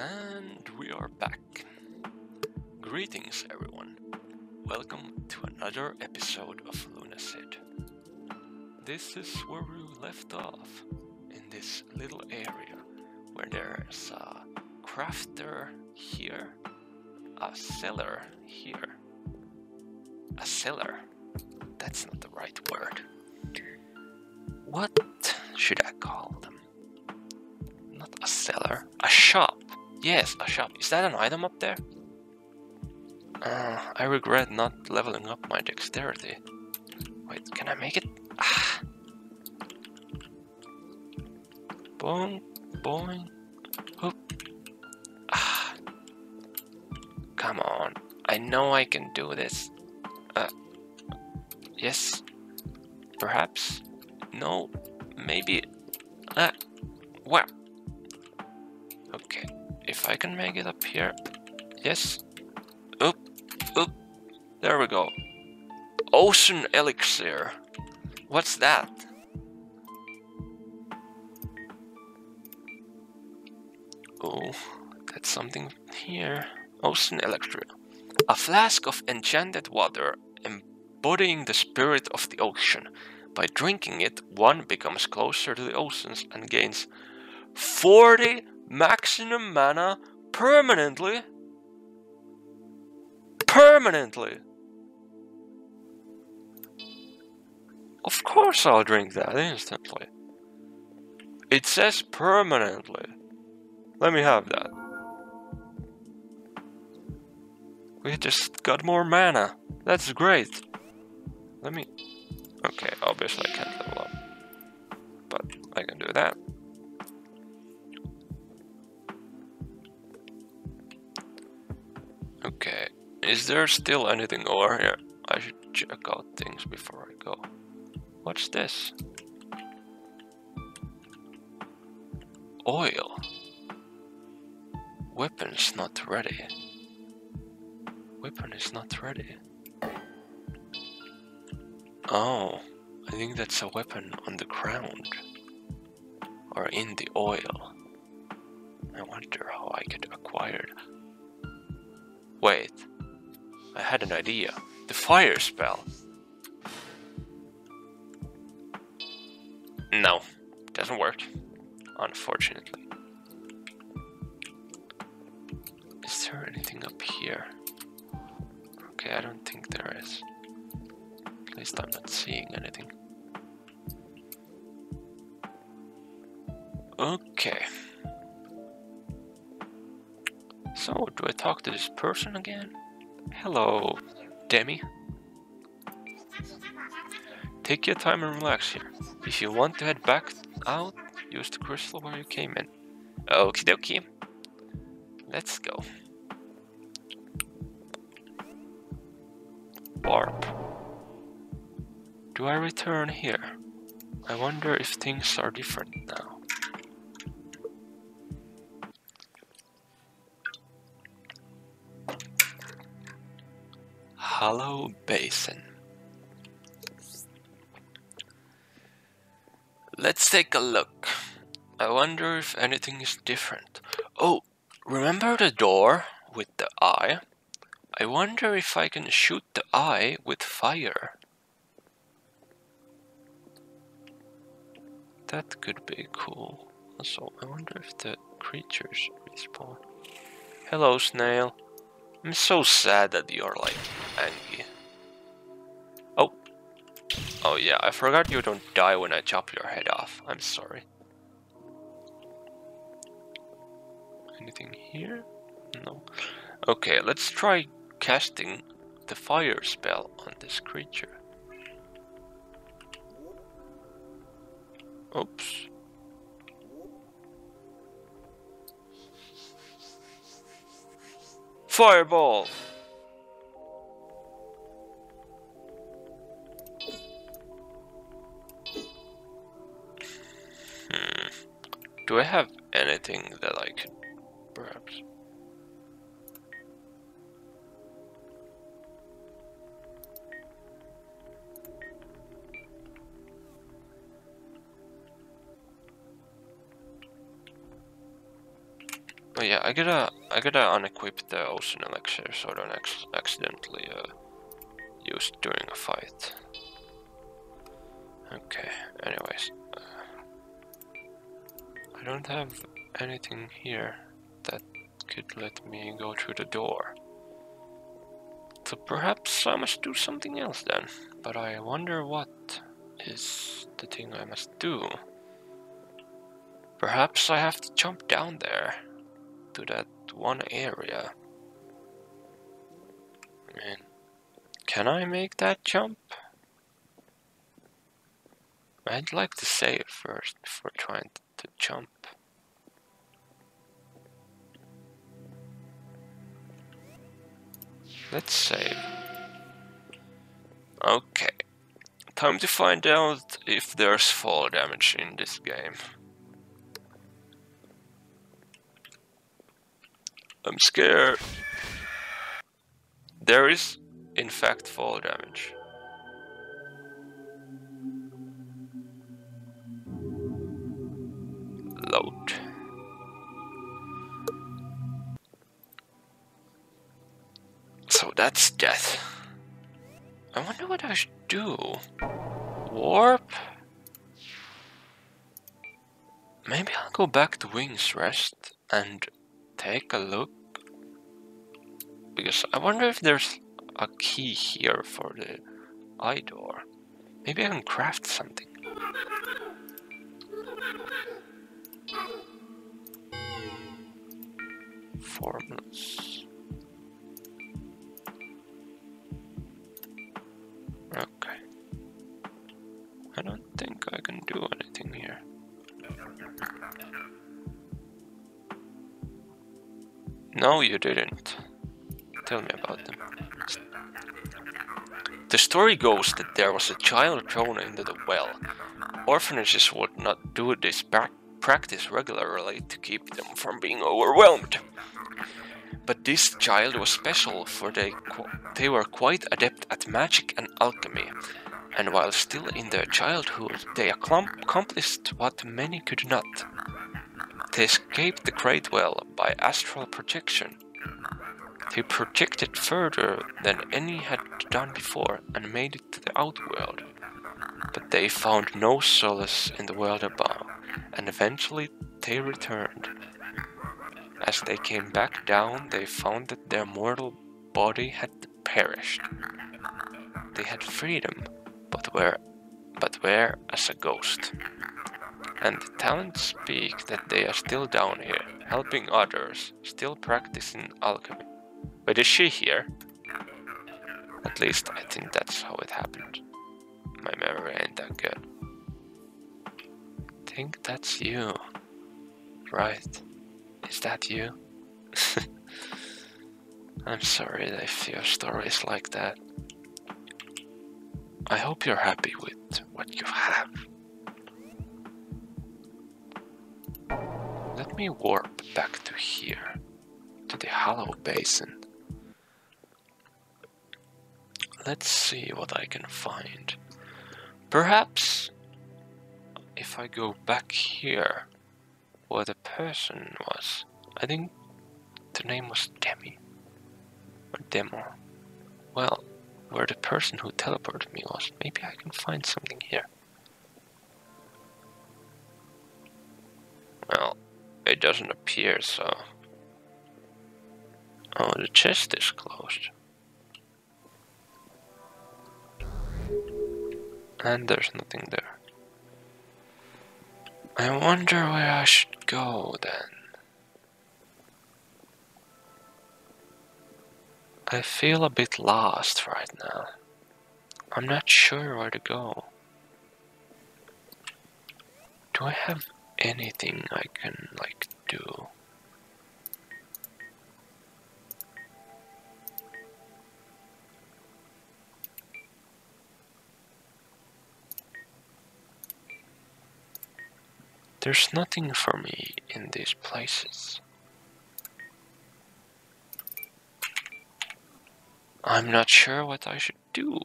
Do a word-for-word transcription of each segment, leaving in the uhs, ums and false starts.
And we are back. Greetings everyone. Welcome to another episode of Lunacid. This is where we left off, in this little area where there's a crafter here, a cellar here. A cellar? That's not the right word. What should I call them? Not a cellar, a shop. Yes, a shop. Is that an item up there? Uh, I regret not leveling up my dexterity. Wait, can I make it? Ah. Boing, boing, hoop. Ah. Come on, I know I can do this. Uh, yes, perhaps, no, maybe, ah, wow. Okay, if I can make it up here, yes, oop, oop, there we go. Ocean Elixir, what's that? Oh, that's something here. Ocean Elixir. A flask of enchanted water embodying the spirit of the ocean. By drinking it, one becomes closer to the oceans and gains forty maximum mana permanently. Permanently! Of course I'll drink that instantly. It says permanently. Let me have that. We just got more mana. That's great. Let me... Okay, obviously I can't level up. But I can do that. Okay, is there still anything over here? I should check out things before I go. What's this? Oil. Weapons not ready. Weapon is not ready. Oh, I think that's a weapon on the ground. Or in the oil. I wonder how I could acquire it. Wait, I had an idea. The fire spell. No, doesn't work, unfortunately. Is there anything up here? Okay, I don't think there is. At least I'm not seeing anything. Okay. So, do I talk to this person again? Hello, Demi. Take your time and relax here. If you want to head back out, use the crystal where you came in. Okie dokie. Let's go. Barb. Do I return here? I wonder if things are different now. Hollow Basin. Let's take a look. I wonder if anything is different. Oh, remember the door with the eye? I wonder if I can shoot the eye with fire. That could be cool. Also, I wonder if the creatures respawn. Hello, snail. I'm so sad that you're like angry. Oh. Oh yeah, I forgot you don't die when I chop your head off. I'm sorry. Anything here? No. Okay, let's try casting the fire spell on this creature. Oops. Fireball! Hmm. Do I have anything that I could perhaps... Oh yeah, I gotta I gotta unequip the Ocean Elixir so I don't ac accidentally uh, use it during a fight. Okay. Anyways, uh, I don't have anything here that could let me go through the door. So perhaps I must do something else then. But I wonder what is the thing I must do. Perhaps I have to jump down there to that one area. I mean, can I make that jump? I'd like to save first before trying to jump. Let's save. Okay. Time to find out if there's fall damage in this game. I'm scared. There is, in fact, fall damage. Load. So that's death. I wonder what I should do. Warp? Maybe I'll go back to Wings Rest and take a look, because I wonder if there's a key here for the eye door. Maybe I can craft something. Formulas. Okay. I don't think I can do anything here. No, you didn't. Tell me about them. The story goes that there was a child thrown into the well. Orphanages would not do this pra- practice regularly to keep them from being overwhelmed. But this child was special, for they, qu- they were quite adept at magic and alchemy. And while still in their childhood, they accomplished what many could not. They escaped the Great Well by astral projection. They projected further than any had done before and made it to the outworld. But they found no solace in the world above, and eventually they returned. As they came back down, they found that their mortal body had perished. They had freedom, but were, but were as a ghost. And the talents speak that they are still down here, helping others, still practicing alchemy. Wait, is she here? At least I think that's how it happened. My memory ain't that good. I think that's you. Right. Is that you? I'm sorry if your story is like that. I hope you're happy with what you have. Let me warp back to here, to the Hollow Basin. Let's see what I can find. Perhaps if I go back here, where the person was, I think the name was Demi, or Demo. Well, where the person who teleported me was, maybe I can find something here. Well, it doesn't appear, so... Oh, the chest is closed. And there's nothing there. I wonder where I should go, then. I feel a bit lost right now. I'm not sure where to go. Do I have... anything I can, like, do? There's nothing for me in these places. I'm not sure what I should do.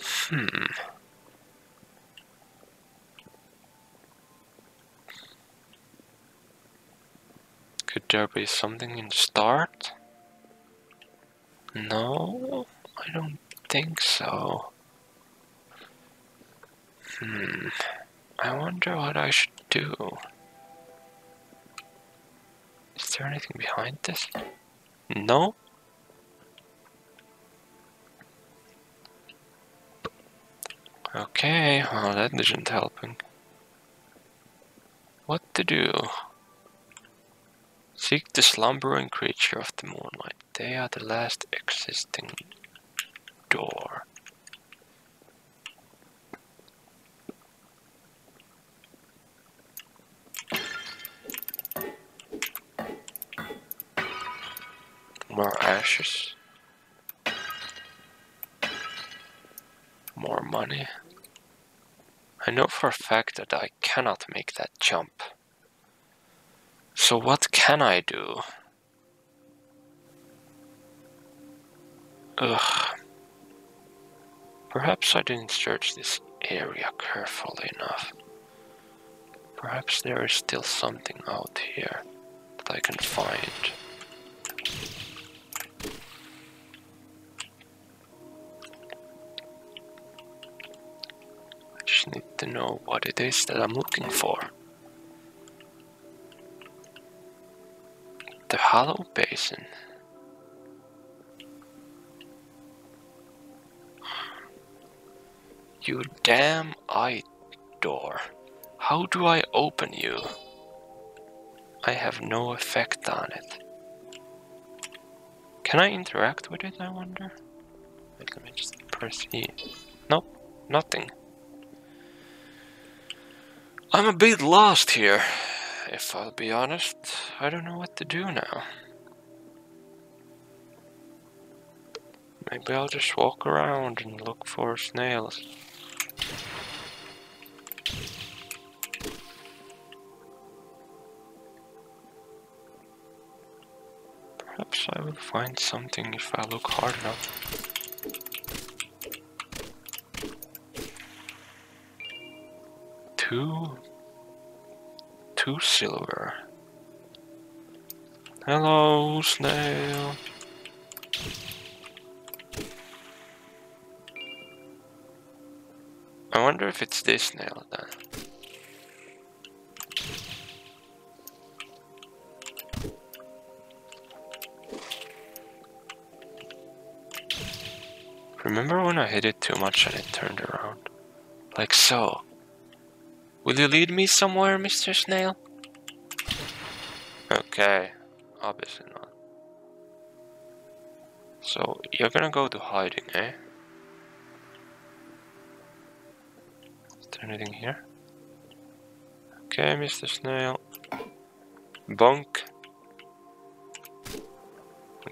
Hmm. Could there be something in the start? No, I don't think so. Hmm, I wonder what I should do. Is there anything behind this? No? Okay, well that isn't helping. What to do? Seek the slumbering creature of the moonlight. They are the last existing door. More ashes. More money. I know for a fact that I cannot make that jump. So what can I do? Ugh. Perhaps I didn't search this area carefully enough. Perhaps there is still something out here that I can find. Need to know what it is that I'm looking for. The Hollow Basin. You damn eye door. How do I open you? I have no effect on it. Can I interact with it, I wonder? Wait, let me just press E. Nope, nothing. I'm a bit lost here, if I'll be honest. I don't know what to do now. Maybe I'll just walk around and look for snails. Perhaps I will find something if I look hard enough. Two, two silver. Hello, snail. I wonder if it's this snail then. Remember when I hit it too much and it turned around? Like so. Will you lead me somewhere, Mister Snail? Okay, obviously not. So, you're gonna go to hiding, eh? Is there anything here? Okay, Mister Snail. Bonk.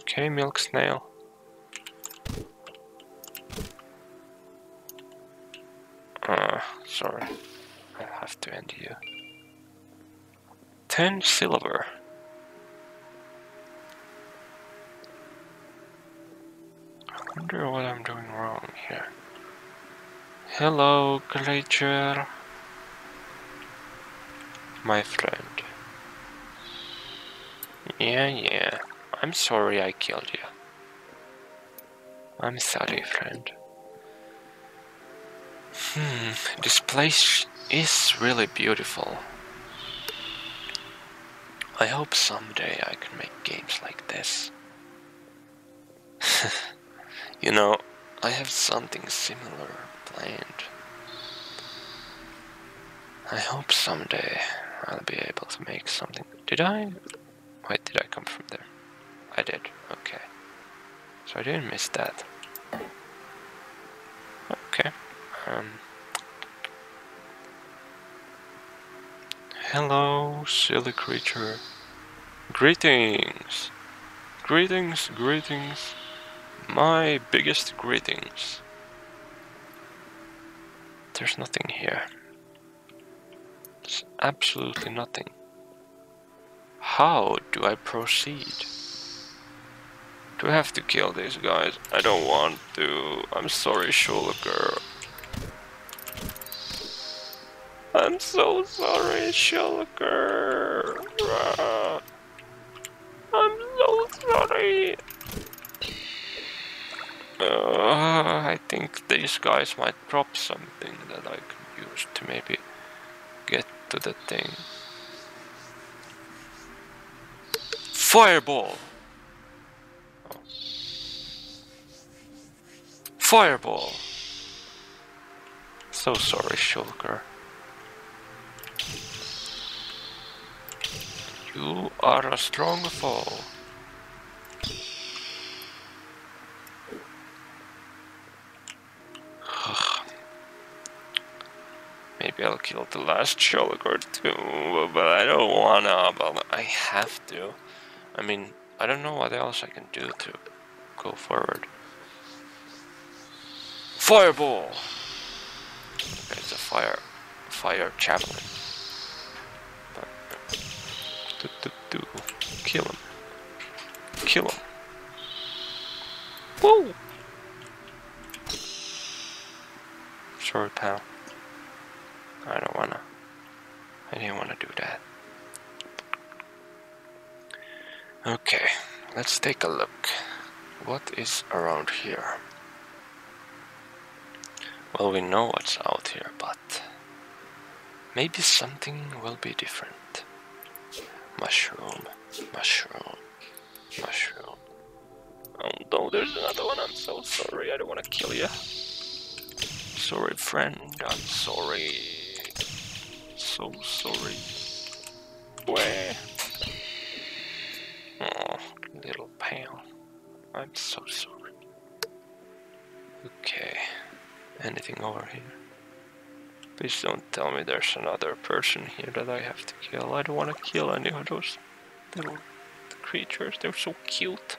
Okay, Milk Snail. Ah, sorry. I have to end you. Ten silver. I wonder what I'm doing wrong here. Hello, creature. My friend. Yeah, yeah. I'm sorry I killed you. I'm sorry, friend. Hmm, this place is really beautiful. I hope someday I can make games like this. You know, I have something similar planned. I hope someday I'll be able to make something. Did I? Wait, did I come from there? I did, okay. So I didn't miss that. Okay. Um... Hello, silly creature. Greetings. Greetings, greetings. My biggest greetings. There's nothing here. There's absolutely nothing. How do I proceed? Do I have to kill these guys? I don't want to. I'm sorry, Shulker. I'm so sorry, Shulker. sorry. Uh, I think these guys might drop something that I could use to maybe get to the thing. Fireball! Oh. Fireball! So sorry, Shulker. You are a strong foe. Maybe I'll kill the last Shulker too, but I don't wanna, but I have to. I mean, I don't know what else I can do to go forward. Fireball! Okay, it's a fire, fire chaplain. Do, do, do. Kill him. Kill him. Woo! Sorry, pal. I don't wanna. I didn't wanna do that. Okay, let's take a look. What is around here? Well, we know what's out here, but maybe something will be different. Mushroom, mushroom, mushroom. Oh no, there's another one. I'm so sorry. I don't want to kill you. Sorry, friend. I'm sorry. So sorry. Where? Oh, little pal. I'm so sorry. Okay. Anything over here? Please don't tell me there's another person here that I have to kill. I don't want to kill any of those little creatures. They're so cute.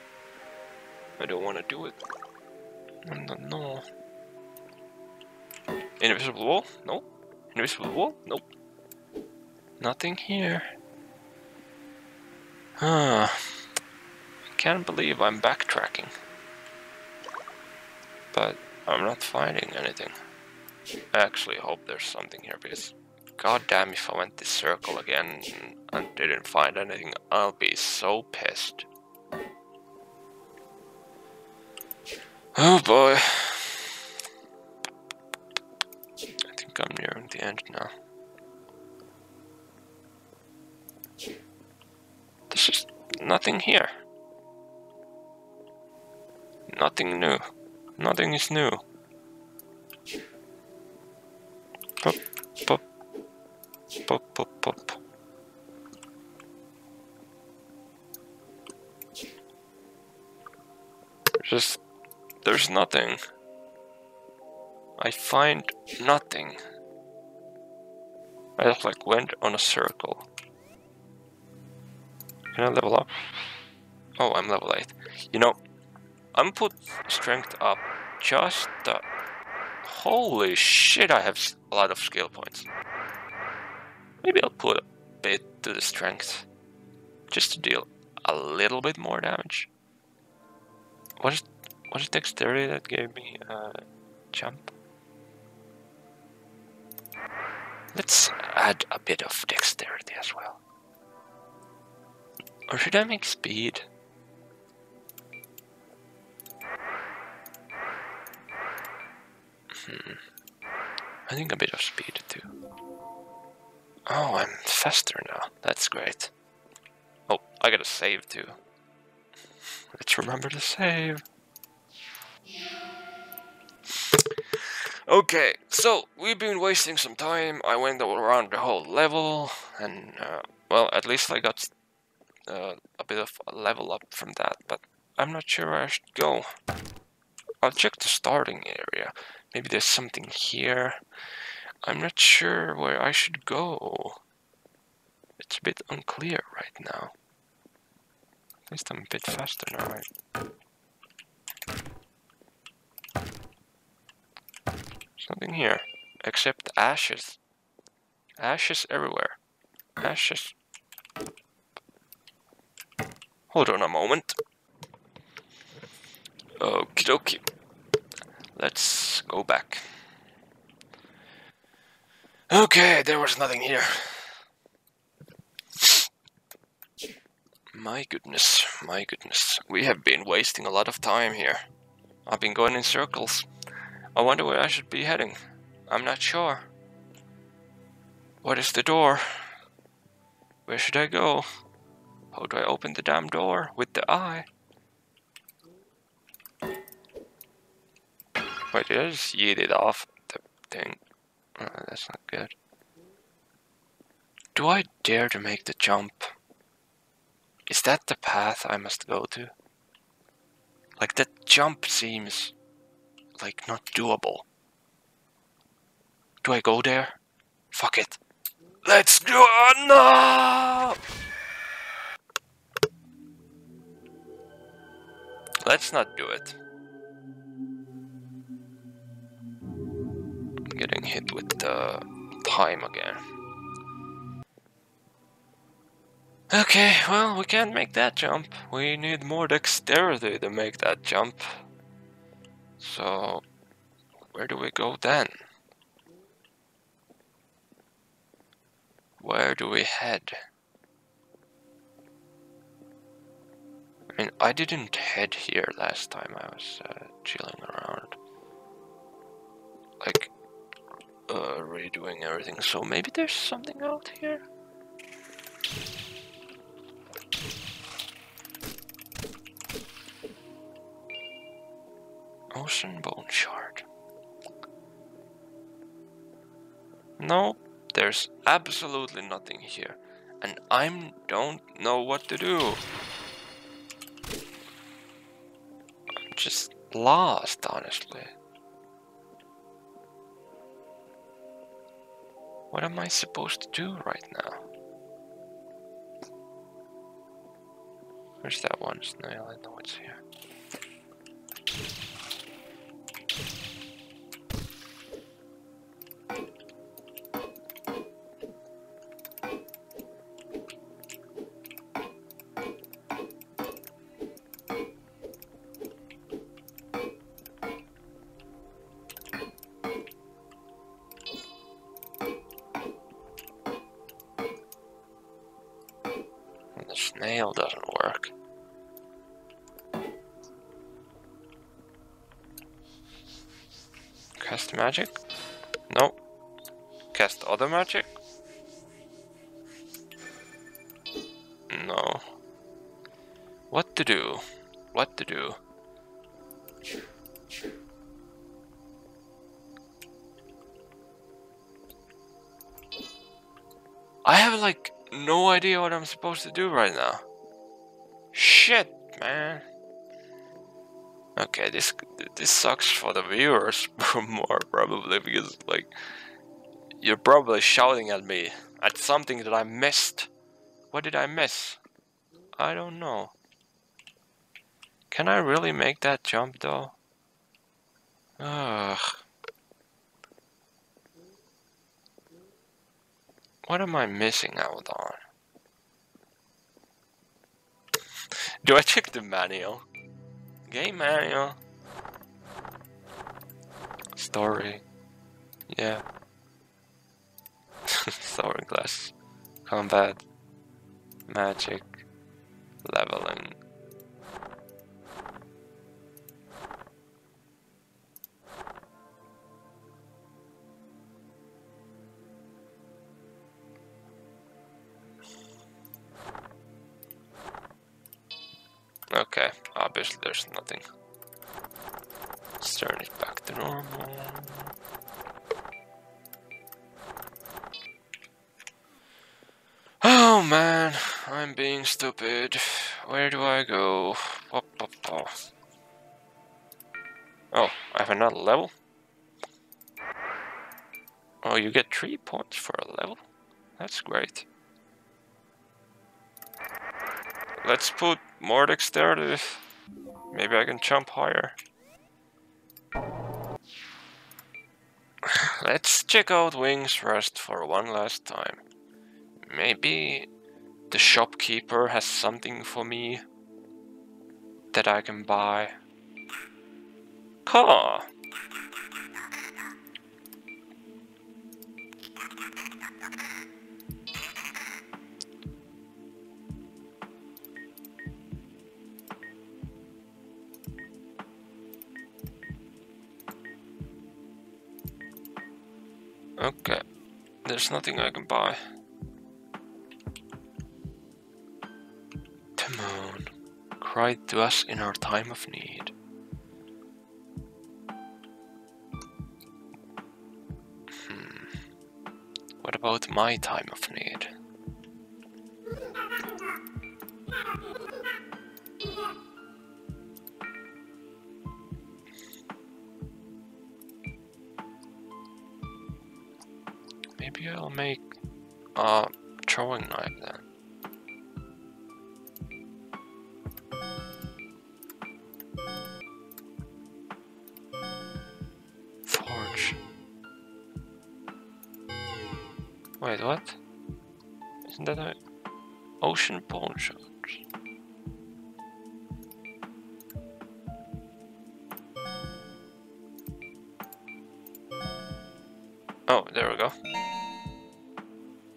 I don't want to do it. I don't know. Invisible wall? Nope. Invisible wall? Nope. Nothing here. Ah, I can't believe I'm backtracking. But I'm not finding anything. I actually hope there's something here, because god damn, if I went this circle again and didn't find anything, I'll be so pissed. Oh boy. I think I'm nearing the end now. There's just nothing here. Nothing new. Nothing is new. Pop, pop, pop, pop, pop. Just, there's nothing. I find nothing. I just like went on a circle. Can I level up? Oh, I'm level eight. You know, I'm put strength up just the... Holy shit, I have a lot of skill points. Maybe I'll put a bit to the strength. Just to deal a little bit more damage. What is, what is dexterity that gave me a jump? Let's add a bit of dexterity as well. Or should I make speed? Hmm. I think a bit of speed too. Oh, I'm faster now. That's great. Oh, I gotta save too. Let's remember to save. Okay, so we've been wasting some time. I went around the whole level, and uh, well, at least I got uh, a bit of a level up from that. But I'm not sure where I should go. I'll check the starting area. Maybe there's something here. I'm not sure where I should go. It's a bit unclear right now. At least I'm a bit faster now, right? There's nothing here. Except ashes. Ashes everywhere. Ashes. Hold on a moment. Okie dokie. Let's go back. Okay, there was nothing here. My goodness, my goodness. We have been wasting a lot of time here. I've been going in circles. I wonder where I should be heading. I'm not sure. What is the door? Where should I go? How do I open the damn door with the eye? Wait, did I just yeet it off the thing? Oh, that's not good. Do I dare to make the jump? Is that the path I must go to? Like, that jump seems, like, not doable. Do I go there? Fuck it. Let's do it! No! Let's not do it. I'm getting hit with the time again. Okay, well, we can't make that jump. We need more dexterity to make that jump. So, where do we go then? Where do we head? I mean, I didn't head here last time I was uh, chilling around. Like, uh, redoing everything. So maybe there's something out here? Ocean Bone Shard. No, there's absolutely nothing here, and I don't know what to do. I'm just lost, honestly. What am I supposed to do right now? Where's that one snail? I know it's here. Snail doesn't work. Cast magic? No. Cast other magic? No. What to do? What to do? I have like no idea what I'm supposed to do right now. Shit, man. Okay, this this sucks for the viewers more probably, because like you're probably shouting at me at something that I missed. What did I miss? I don't know. Can I really make that jump though? Ugh. What am I missing out on? Do I check the manual? Game manual. Story. Yeah. Story class. Combat. Magic. Leveling. Okay, obviously there's nothing. Let's turn it back to normal. Oh man, I'm being stupid. Where do I go? Oh, oh, oh. Oh, I have another level? Oh, you get three points for a level? That's great. Let's put more dexterity. Maybe I can jump higher. Let's check out Wings Rest for one last time. Maybe the shopkeeper has something for me that I can buy. Car. Okay, there's nothing I can buy. Come on, cry to us in our time of need. Hmm. What about my time of need? Maybe I'll make a throwing knife then. Forge. Wait, what? Isn't that a ocean bone shot? Oh, there we go.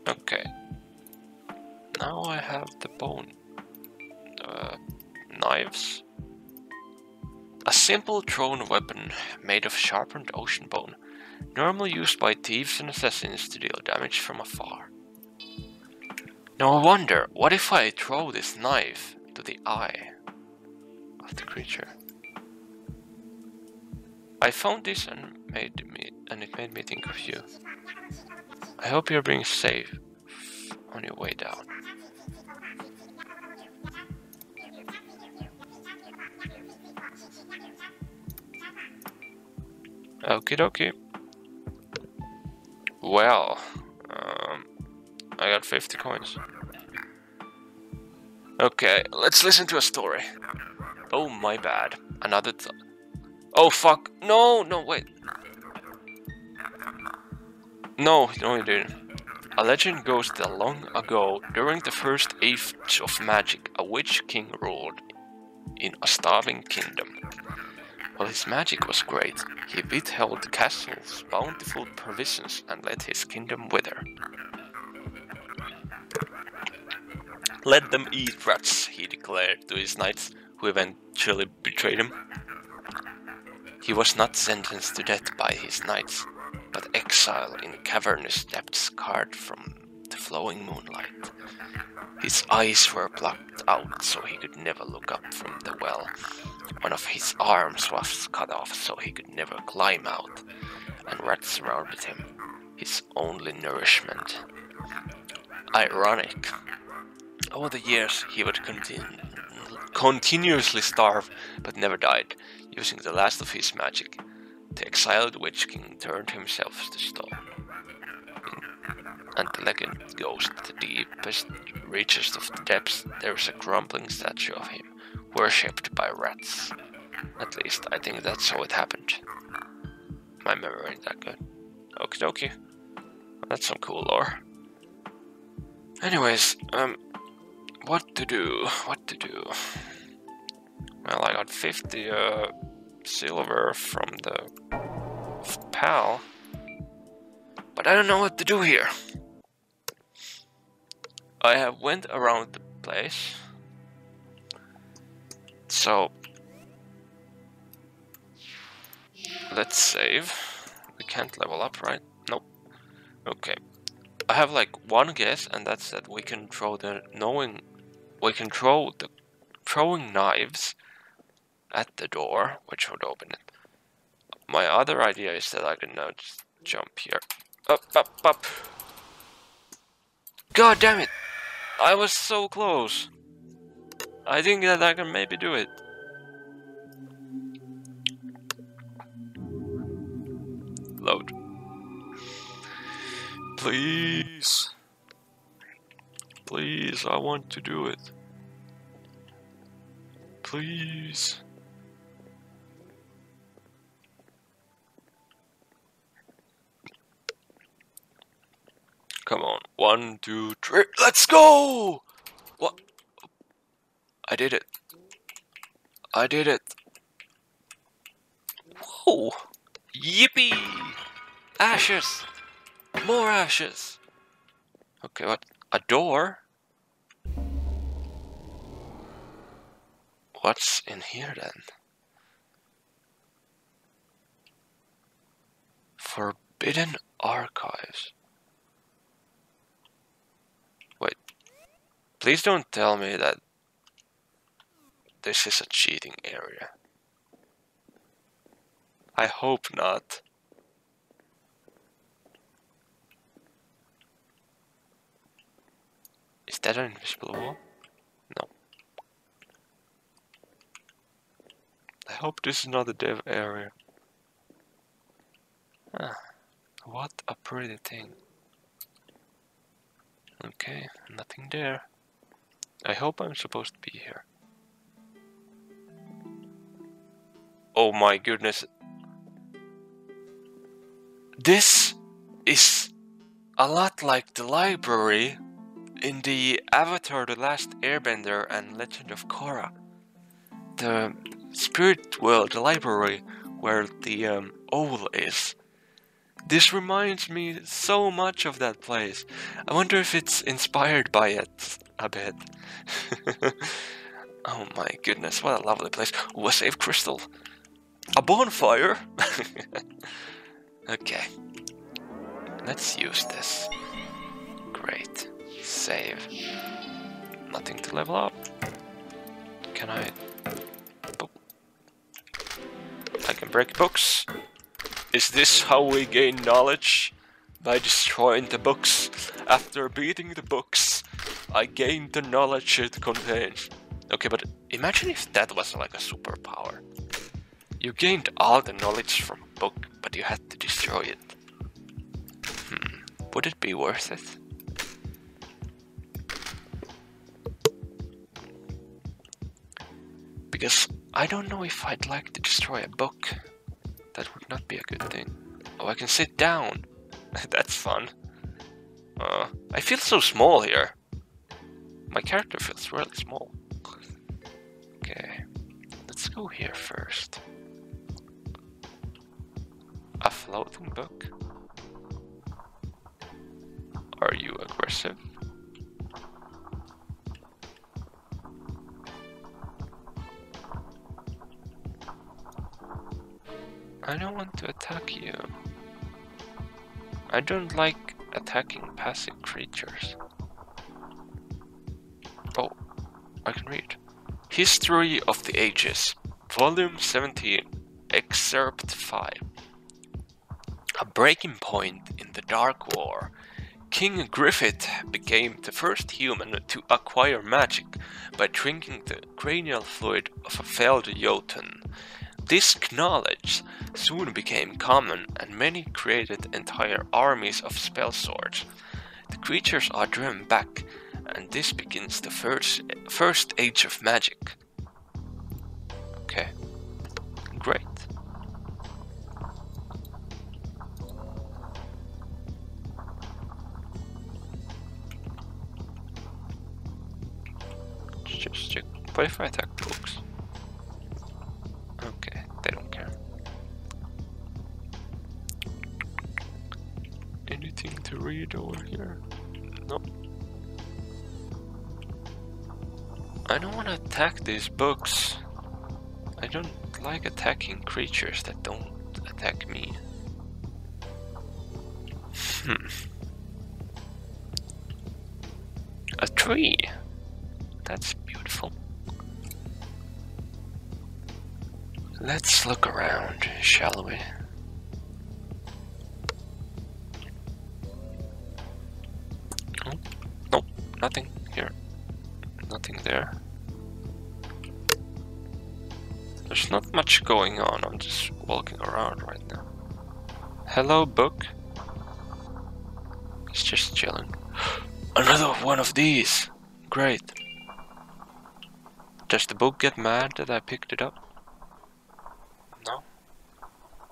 Okay, now I have the bone uh, knives. A simple thrown weapon made of sharpened ocean bone, normally used by thieves and assassins to deal damage from afar. Now I wonder, what if I throw this knife to the eye of the creature? I found this and made me, and it made me think of you. I hope you're being safe on your way down. Okie dokie. Well, um, I got fifty coins. Okay, let's listen to a story. Oh my bad, another th- Oh fuck, no, no, wait. No, no you didn't. A legend goes that long ago, during the first age of magic, a witch king ruled in a starving kingdom. While his magic was great, he withheld the castle's bountiful provisions and let his kingdom wither. Let them eat rats, he declared to his knights, who eventually betrayed him. He was not sentenced to death by his knights, but exile in cavernous depths carved from the flowing moonlight. His eyes were plucked out so he could never look up from the well. One of his arms was cut off so he could never climb out, and rats surrounded him, his only nourishment. Ironic. Over the years he would continue, continuously starve, but never died, using the last of his magic. The exiled witch king turned himself to stone. And the legend goes to the deepest, richest of the depths, there is a crumbling statue of him, worshipped by rats. At least, I think that's how it happened. My memory ain't that good. Okie dokie. Well, that's some cool lore. Anyways, um, what to do? What to do? Well, I got fifty, uh... silver from the pal, but I don't know what to do here. I have went around the place, so let's save. We can't level up, right? Nope. Okay, I have like one guess, and that's that we can throw the knowing we can throw the throwing knives at the door, which would open it. My other idea is that I can now just jump here. Up, up, up. God damn it! I was so close. I think that I can maybe do it. Load. Please. Please, I want to do it. Please. Come on, one, two, three, let's go! What? I did it. I did it. Whoa! Yippee! Ashes! More ashes! Okay, what? A door? What's in here then? Forbidden archives. Wait. Please don't tell me that this is a cheating area. I hope not. Is that an invisible wall? No. I hope this is not a dev area. Ah, what a pretty thing. Okay, nothing there. I hope I'm supposed to be here. Oh my goodness. This is a lot like the library in the Avatar The Last Airbender and Legend of Korra. The spirit world, the library where the um, owl is. This reminds me so much of that place. I wonder if it's inspired by it a bit. Oh my goodness, what a lovely place. Ooh, a save crystal. A bonfire? Okay. Let's use this. Great. Save. Nothing to level up. Can I... I can break books. Is this how we gain knowledge? By destroying the books. After beating the books, I gained the knowledge it contains. Okay, but imagine if that was like a superpower. You gained all the knowledge from a book, but you had to destroy it. Hmm. Would it be worth it? Because I don't know if I'd like to destroy a book. That would not be a good thing. Oh, I can sit down. That's fun. Uh, I feel so small here. My character feels really small. Okay. Let's go here first. A floating book? Are you aggressive? I don't want to attack you. I don't like attacking passive creatures. Oh, I can read. History of the Ages, Volume seventeen, Excerpt five. A breaking point in the Dark War. King Griffith became the first human to acquire magic by drinking the cranial fluid of a failed Jotun. This knowledge soon became common, and many created entire armies of spell swords. The creatures are driven back, and this begins the first, first age of magic. Okay, great. Let's just check. What if I attack the books? Okay, they don't care. Anything to read over here? No. I don't want to attack these books. I don't like attacking creatures that don't attack me. Hmm. A tree! That's beautiful. Let's look around, shall we? Oh, no, nothing here. Nothing there. There's not much going on, I'm just walking around right now. Hello, book. It's just chilling. Another one of these! Great. Does the book get mad that I picked it up?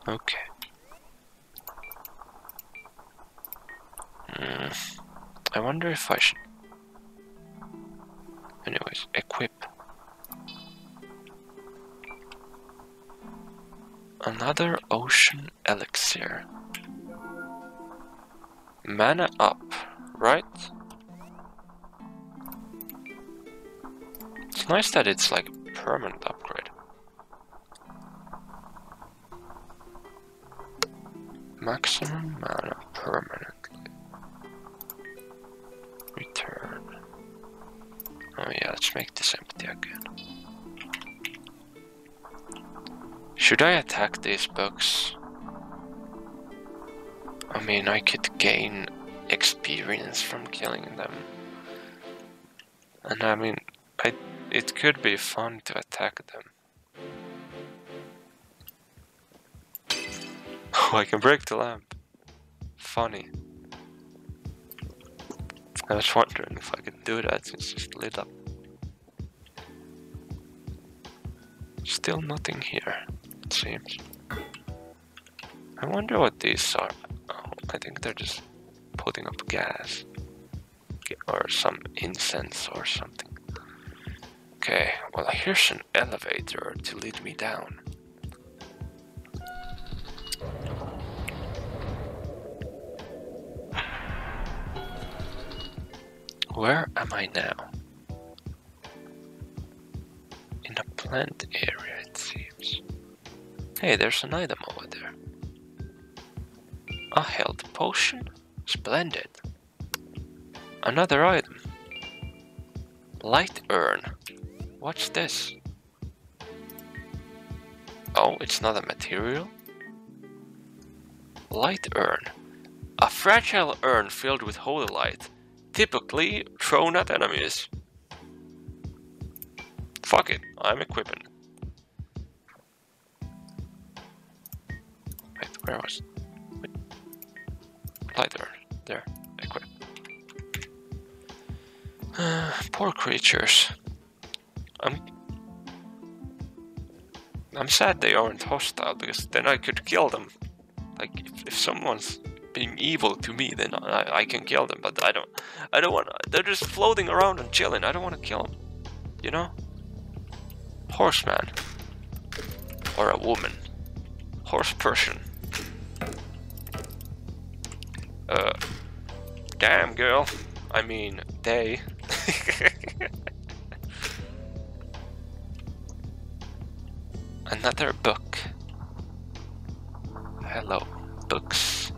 Okay. Mm. I wonder if I should... Anyways, equip. Another Ocean Elixir. Mana up, right? It's nice that it's like a permanent upgrade. Maximum mana permanently. Return. Oh yeah, let's make this empty again. Should I attack these bugs? I mean, I could gain experience from killing them. And I mean, I, it could be fun to attack them. Oh, I can break the lamp. Funny. I was wondering if I could do that since it's lit up. Still nothing here, it seems. I wonder what these are. Oh, I think they're just putting up gas. Or some incense or something. Okay, well here's an elevator to lead me down. Where am I now? In a plant area, it seems. Hey, there's an item over there. A health potion? Splendid. Another item. Light urn. What's this? Oh, it's not a material. Light urn. A fragile urn filled with holy light, typically thrown at enemies. Fuck it, I'm equipping. Wait, where was it? Wait. Light urn. There. Equip. Uh, poor creatures. I'm I'm sad they aren't hostile, because then I could kill them. Like, if, if someone's being evil to me, then I, I can kill them, but I don't I don't want. They're just floating around and chilling. I don't want to kill them, you know? Horseman. Or a woman. Horse person. Uh, damn girl. I mean, they. Another book. Hello, books.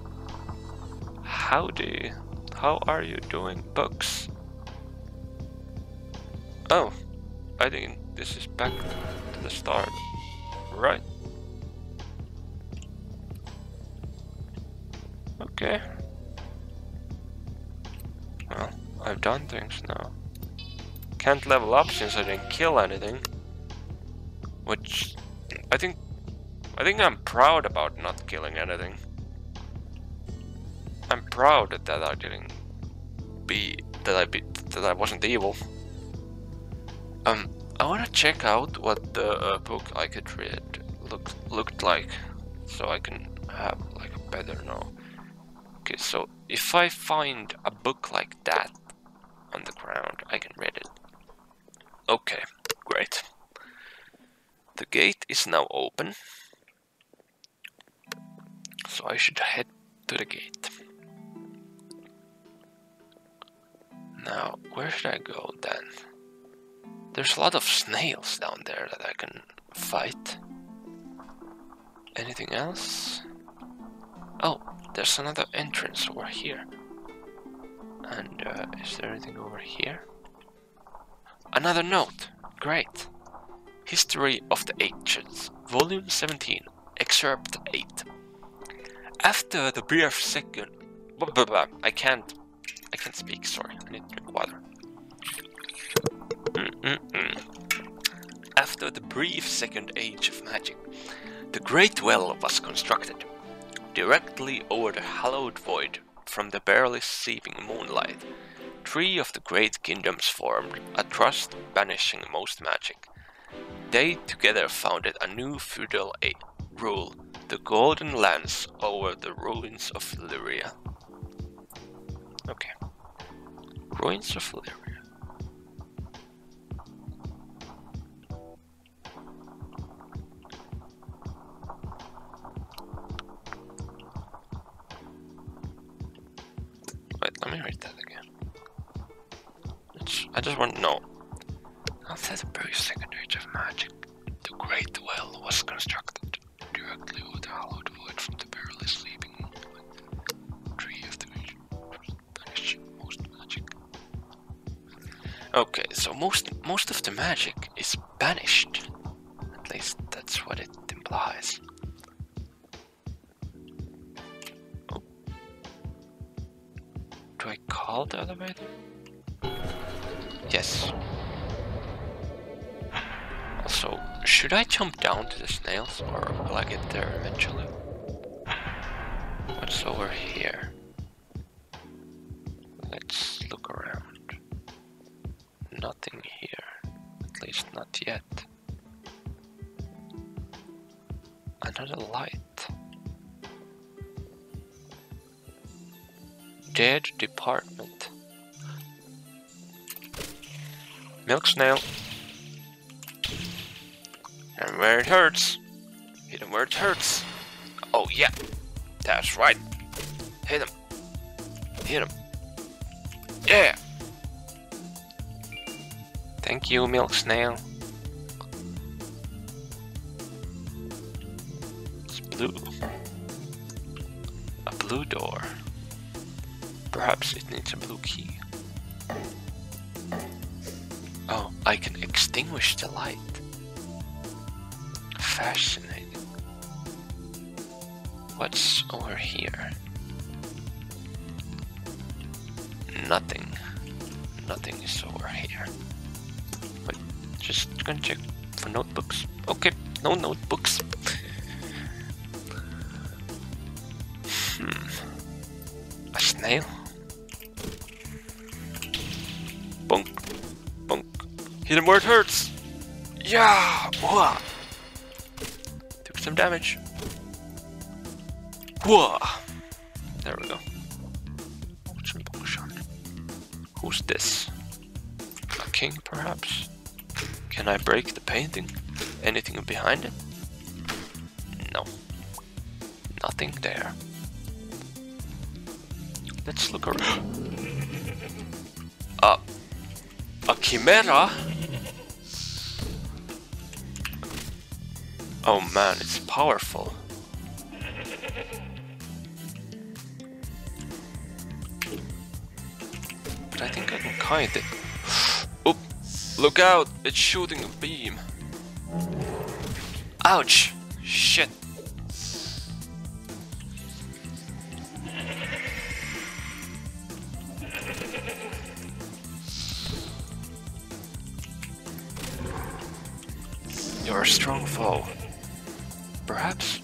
Howdy. How are you doing, books? Oh, I think this is back to the start. Right. Okay. Well, I've done things now. Can't level up since I didn't kill anything. Which I think I think I'm proud about not killing anything. I'm proud that, that I didn't be that I be that I wasn't evil. Um I wanna check out what the uh, book I could read looked looked like, so I can have like a better know. Okay, so if I find a book like that on the ground, I can read it. Okay, great. The gate is now open, so I should head to the gate. Now, where should I go then? There's a lot of snails down there that I can fight. Anything else? Oh, there's another entrance over here. And uh, is there anything over here? Another note! Great! History of the Ancients, Volume seventeen, Excerpt eight. After the brief second... Blah, blah, blah. I can't... I can't speak, sorry. I need to drink water. Mm-mm-mm. After the brief second age of magic, the Great Well was constructed. Directly over the hallowed void, from the barely seeping moonlight, three of the great kingdoms formed a trust banishing most magic. They together founded a new feudal rule, the Golden Lands over the ruins of Lyria. Okay. Ruins of Lyria. Wait, let me read that again. It's, I just want to know. After the brief second age of magic, the Great Well was constructed directly over the hallowed void from the barely sleeping moonlight. Three Okay, so most most of the magic is banished. At least that's what it implies. Oh. Do I call the elevator? Yes. Also, should I jump down to the snails or will I get there eventually? What's over here? Let's look around. Nothing here. At least not yet. Another light. Dead department. Milk snail. And where it hurts. Hit him where it hurts. Oh yeah. That's right. Hit him. Hit him. Yeah. Thank you, milk snail. It's blue. A blue door. Perhaps it needs a blue key. Oh, I can extinguish the light. Fascinating. What's over here? Nothing. Nothing is over here. Wait, just gonna check for notebooks. Okay, no notebooks. Hmm. A snail? Bonk. Bonk. Hit him where it hurts! Yeah! Whoa. Took some damage. Whoa! There we go. Who's this? A king, perhaps? Can I break the painting? Anything behind it? No. Nothing there. Let's look around. Uh, a chimera? Oh man, it's powerful. I think I can kite it. Oop! Look out! It's shooting a beam. Ouch! Shit! You're a strong foe. Perhaps?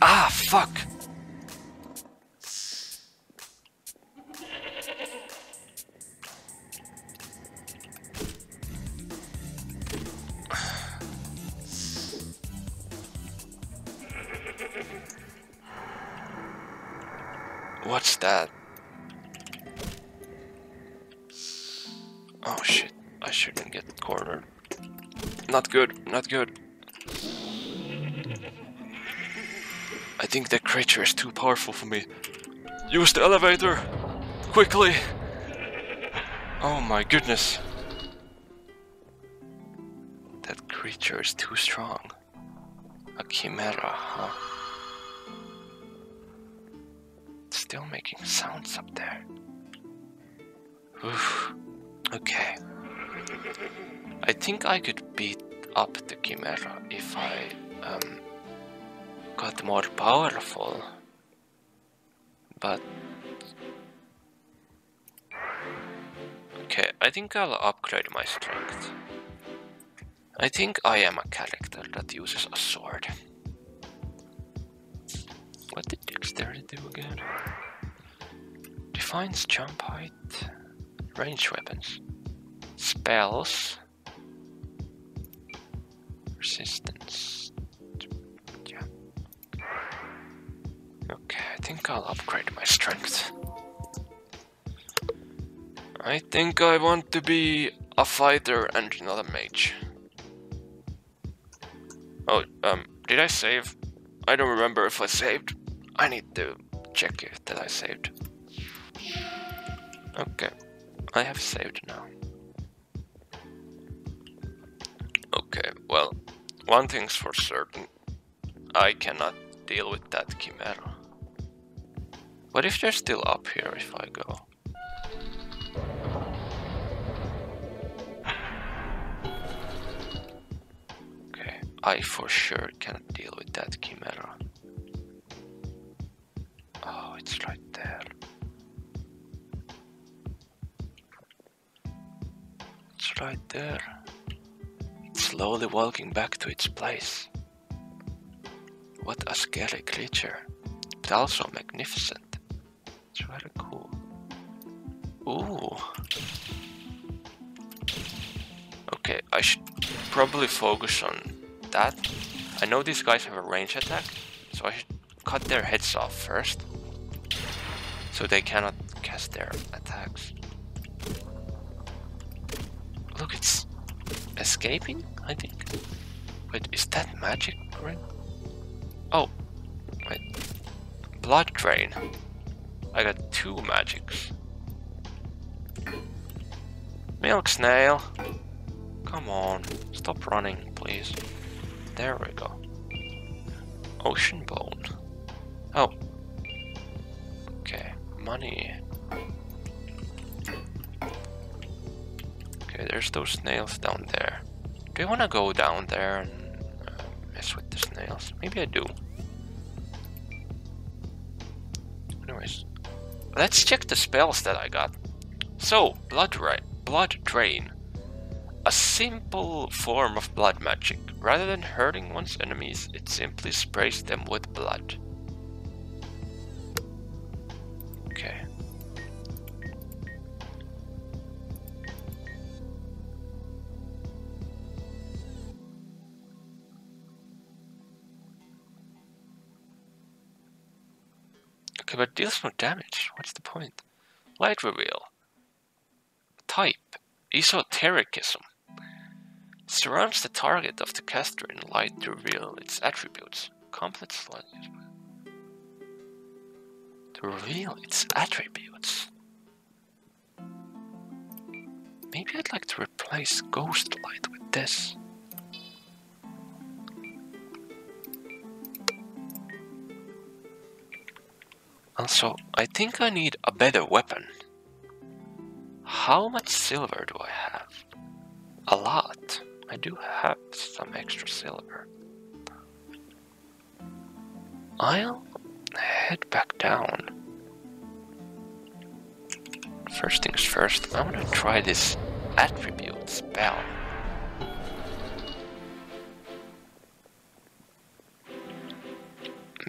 Ah, fuck! What's that? Oh shit, I shouldn't get cornered. Not good, not good. I think that creature is too powerful for me. Use the elevator! Quickly! Oh my goodness. That creature is too strong. A chimera, huh? Still making sounds up there. Oof. Okay. I think I could beat up the chimera if I um, got more powerful. But okay, I think I'll upgrade my strength. I think I am a character that uses a sword. What did dexterity do again? Defines jump height, ranged weapons, spells, resistance. Yeah. Okay, I think I'll upgrade my strength. I think I want to be a fighter and not a mage. Oh, um, did I save? I don't remember if I saved. I need to check if that I saved. Okay, I have saved now. Okay, well, one thing's for certain. I cannot deal with that chimera. What if they're still up here if I go? I for sure cannot deal with that Chimera. Oh, it's right there. It's right there. It's slowly walking back to its place. What a scary creature. It's also magnificent. It's very cool. Ooh. Okay, I should probably focus on that. I know these guys have a range attack, so I should cut their heads off first, so they cannot cast their attacks. Look, it's escaping, I think. Wait, is that magic ring? Oh, wait. Blood Drain. I got two magics. Milk Snail. Come on, stop running, please. There we go. Ocean Bone. Oh. Okay, money. Okay, there's those snails down there. Do I want to go down there and uh, mess with the snails? Maybe I do. Anyways, let's check the spells that I got. So, Blood, blood Drain. A simple form of blood magic. Rather than hurting one's enemies, it simply sprays them with blood. Okay. Okay, but deals no damage. What's the point? Light Reveal. Type. Esotericism. Surrounds the target of the caster in light to reveal its attributes. Completes light. To reveal its attributes. Maybe I'd like to replace Ghost Light with this. Also, I think I need a better weapon. How much silver do I have? A lot. I do have some extra silver. I'll head back down. First things first, I want to try this attribute spell.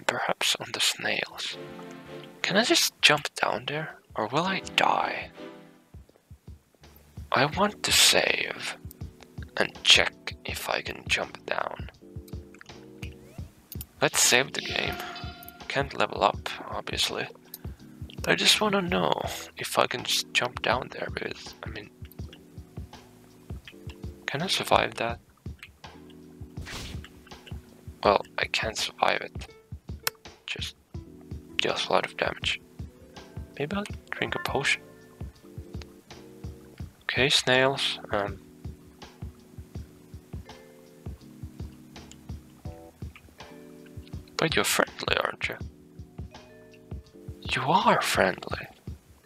Perhaps on the snails. Can I just jump down there, or will I die? I want to save and check if I can jump down. Let's save the game. Can't level up, obviously. But I just want to know if I can just jump down there, because, I mean... Can I survive that? Well, I can't survive it. Just deals a lot of damage. Maybe I'll drink a potion. Okay, snails. Um, but you're friendly, aren't you? You are friendly.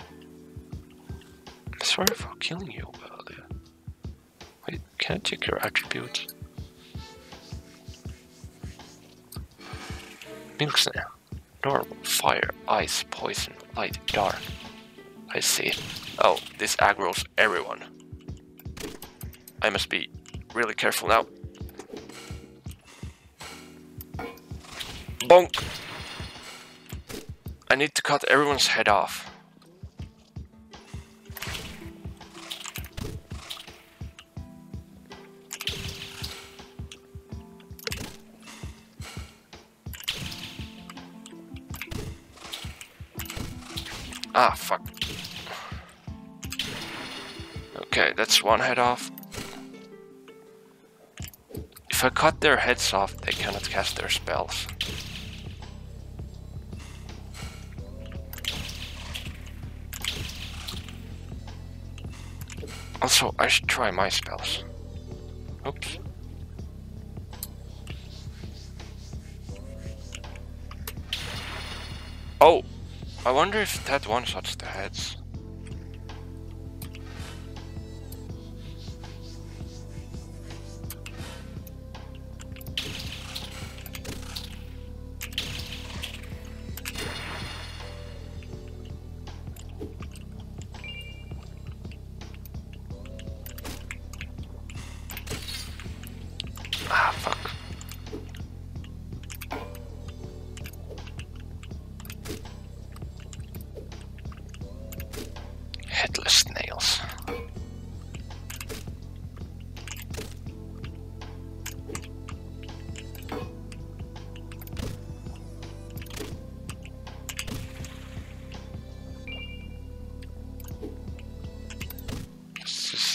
I'm sorry for killing you earlier. Wait, can I check your attributes? Milk snail. Normal, fire, ice, poison, light, dark. I see. Oh, this aggro's everyone. I must be really careful now. Bonk! I need to cut everyone's head off. Ah, fuck. Okay, that's one head off. If I cut their heads off, they cannot cast their spells. Also, I should try my spells. Oops. Oh, I wonder if that one-shots the heads.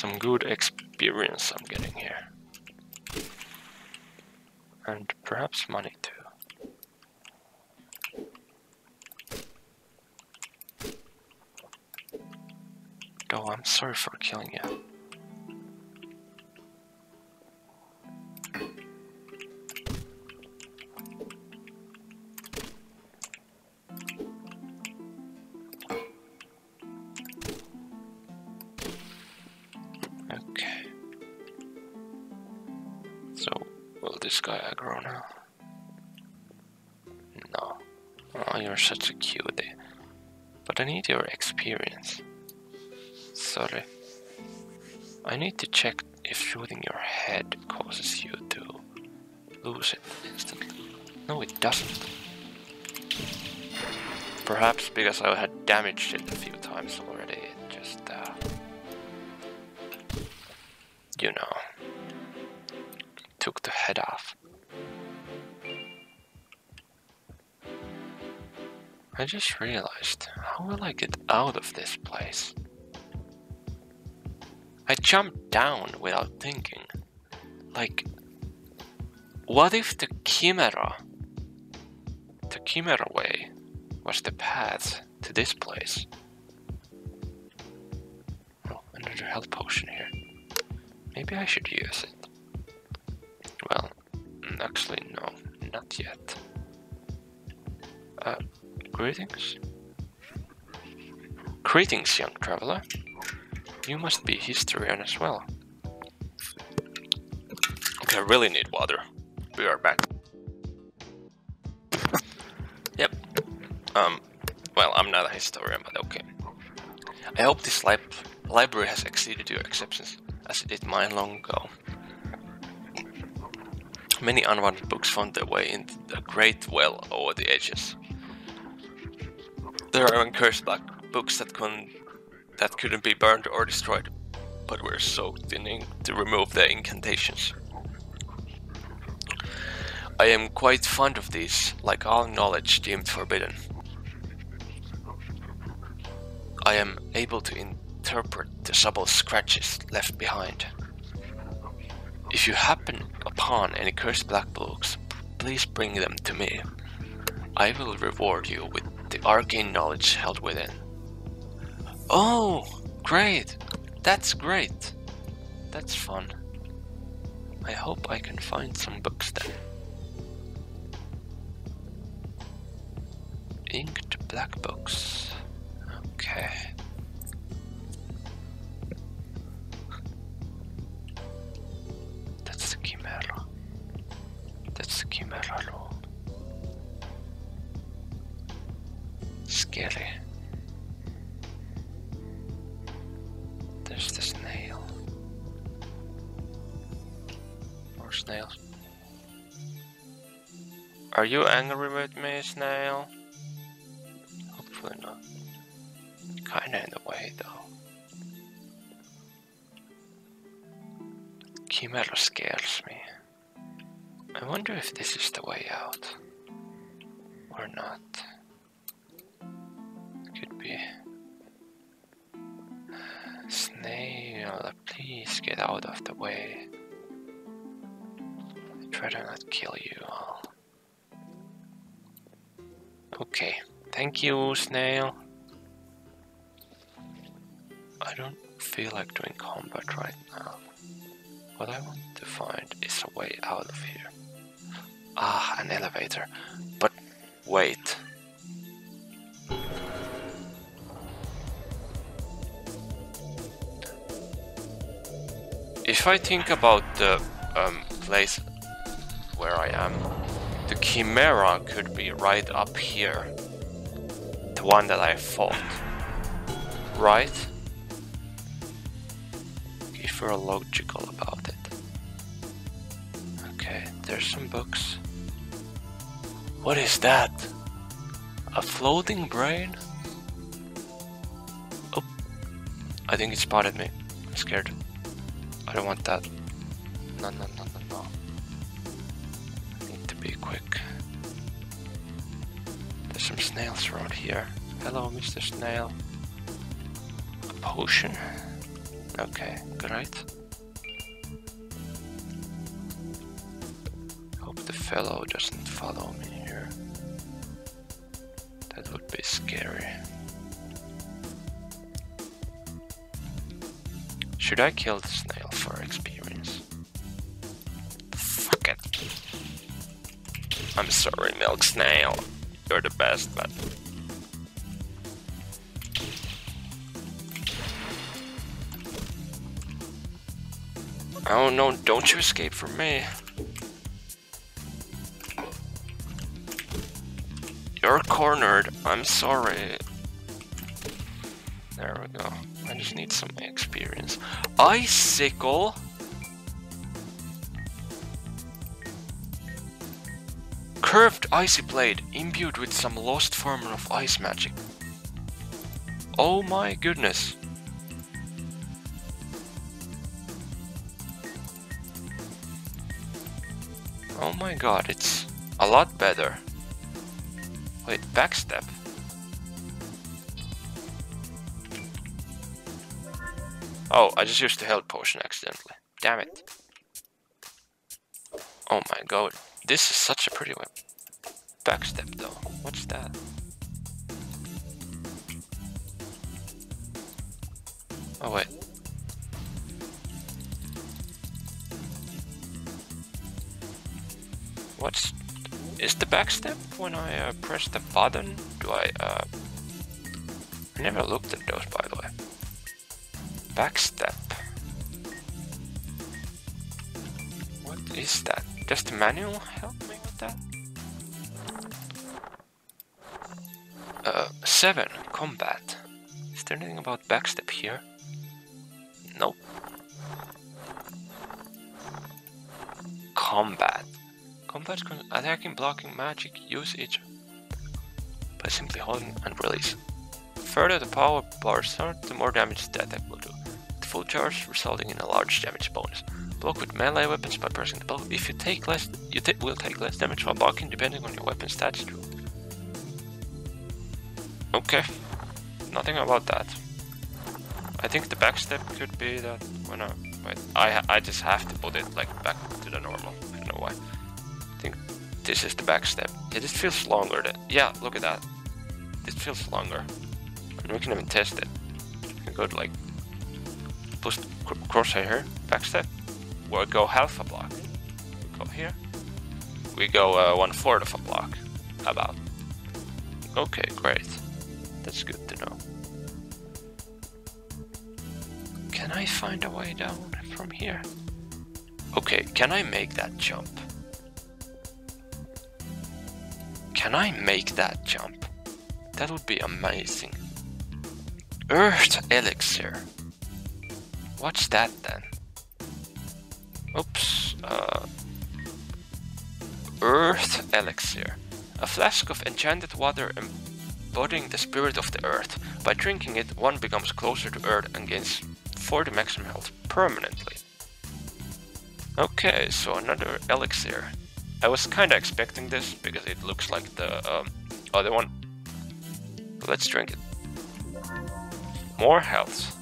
some good experience I'm getting here. And perhaps money too. Though I'm sorry for killing you. Such a cutie, but I need your experience. Sorry, I need to check if shooting your head causes you to lose it instantly. No, it doesn't. Perhaps because I had damaged it a few times already, it just, uh, you know, took the head off. I just realized, how will I get out of this place? I jumped down without thinking. Like, what if the chimera, the chimera way was the path to this place? Oh, another health potion here. Maybe I should use it. Well, actually no, not yet. Uh, Greetings. Greetings, young traveler. You must be historian as well. Okay, I really need water. We are back. Yep. Um, well, I'm not a historian, but okay. I hope this li library has exceeded your exceptions, as it did mine long ago. Many unwanted books found their way into the great well over the edges. There are uncursed black books that con that couldn't be burned or destroyed, but were soaked in ink to remove their incantations. I am quite fond of these, like all knowledge deemed forbidden. I am able to interpret the subtle scratches left behind. If you happen upon any cursed black books, please bring them to me. I will reward you with the arcane knowledge held within. Oh, great! That's great! That's fun. I hope I can find some books then. Inked black books. Okay. That's the chimera. That's the chimera law. Scary. There's the snail. More snails. Are you angry with me, snail? Hopefully not. Kinda in the way though. Chimera scares me. I wonder if this is the way out. Or not. Snail, please get out of the way. I try to not kill you all. Okay, thank you, snail. I don't feel like doing combat right now. What I want to find is a way out of here. Ah, an elevator. But wait. If I think about the um, place where I am, the chimera could be right up here. The one that I fought. Right? If we're logical about it. Okay, there's some books. What is that? A floating brain? Oh, I think it spotted me. I'm scared. I don't want that. No, no, no, no, no. I need to be quick. There's some snails around here. Hello, Mister Snail. A potion. Okay, great. Hope the fellow doesn't follow me here. That would be scary. Should I kill the snail for experience? Fuck it. I'm sorry, Milk Snail. You're the best, but... Oh no, don't you escape from me. You're cornered, I'm sorry. There we go. I just need some experience. Icicle! Curved icy blade, imbued with some lost form of ice magic. Oh my goodness. Oh my god, it's a lot better. Wait, backstep. Oh, I just used the health potion accidentally. Damn it. Oh my god, this is such a pretty one. Backstep though, what's that? Oh wait. What's... Is the backstep when I uh, press the button? Do I... Uh, I never looked at those, by the way. Backstep. What is that? Does the manual help me with that? Uh, seven. Combat. Is there anything about backstep here? Nope. Combat. Combat attacking, blocking, magic, use each by simply holding and release. The further the power bars are, the more damage the attack will do. The full charge resulting in a large damage bonus. Block with melee weapons by pressing the block. If you take less, you ta will take less damage while blocking depending on your weapon stats. Okay, nothing about that. I think the backstep could be that when I wait, I ha I just have to put it like back to the normal. I don't know why. This is the back step. Yeah, this feels longer than... Yeah, look at that. This feels longer. And we can even test it. We can go to like... Push crosshair here. Back step. We'll go half a block. We go here. We go uh, one fourth of a block. About. Okay, great. That's good to know. Can I find a way down from here? Okay, can I make that jump? Can I make that jump? That would be amazing. Earth Elixir. What's that then? Oops. Uh, Earth Elixir. A flask of enchanted water embodying the spirit of the earth. By drinking it, one becomes closer to earth and gains forty maximum health permanently. Okay, so another elixir. I was kinda expecting this, because it looks like the um, other one. Let's drink it. More health.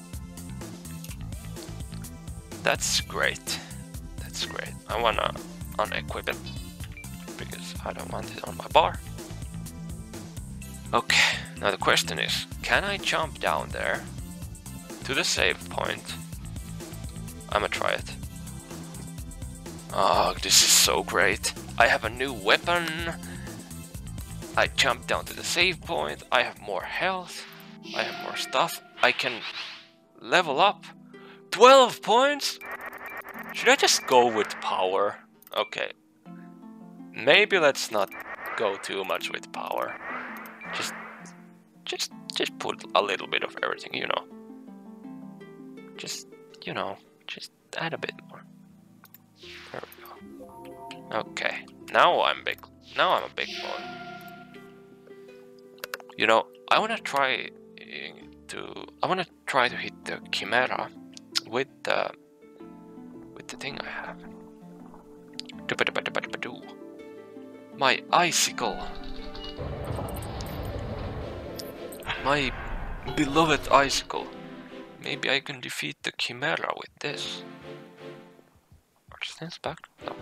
That's great. That's great. I wanna unequip it, because I don't want it on my bar. Okay, now the question is, can I jump down there to the save point? I'ma try it. Oh, this is so great. I have a new weapon. I jump down to the save point. I have more health. I have more stuff. I can level up. twelve points? Should I just go with power? Okay. Maybe let's not go too much with power. Just just just put a little bit of everything, you know. Just, you know, just add a bit more. There we go. Okay, now I'm big. Now I'm a big boy. You know, I wanna try to. I wanna try to hit the chimera with the with the thing I have. My icicle. My beloved icicle. Maybe I can defeat the Chimera with this. Are things back? No.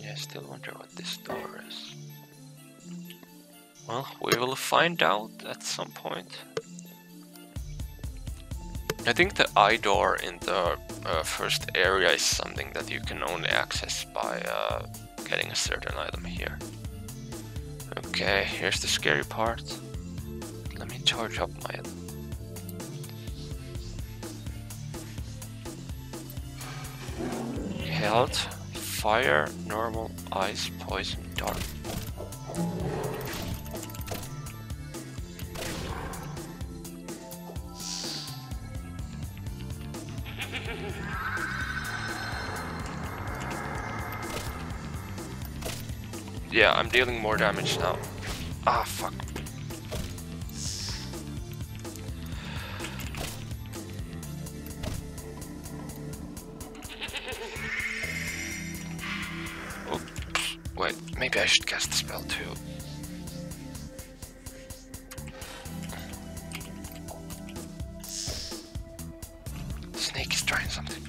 Yeah, I still wonder what this door is. Well, we will find out at some point. I think the eye door in the uh, first area is something that you can only access by uh, getting a certain item here. Okay, here's the scary part. Let me charge up my item. Health, fire, normal, ice, poison, dark. Yeah, I'm dealing more damage now. Ah, fuck. Oops. Wait, maybe I should cast the spell too. Snake is trying something.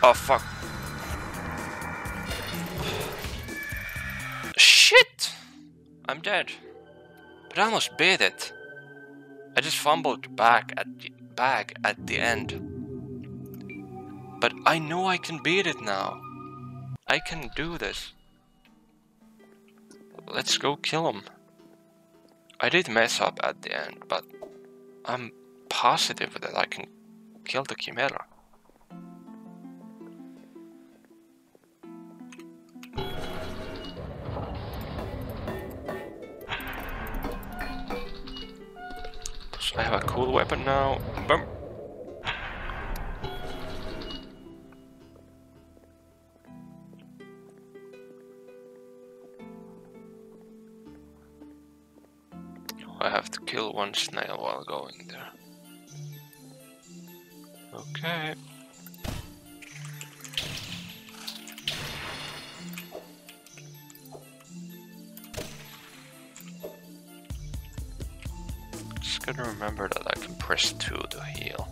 Oh fuck. Shit! I'm dead. But I almost beat it. I just fumbled back at the bag at the end. But I know I can beat it now. I can do this. Let's go kill him. I did mess up at the end, but I'm positive that I can kill the Chimera. I have a cool weapon now. Boom. I have to kill one snail while going there. Okay. Gotta remember that I can press two to heal.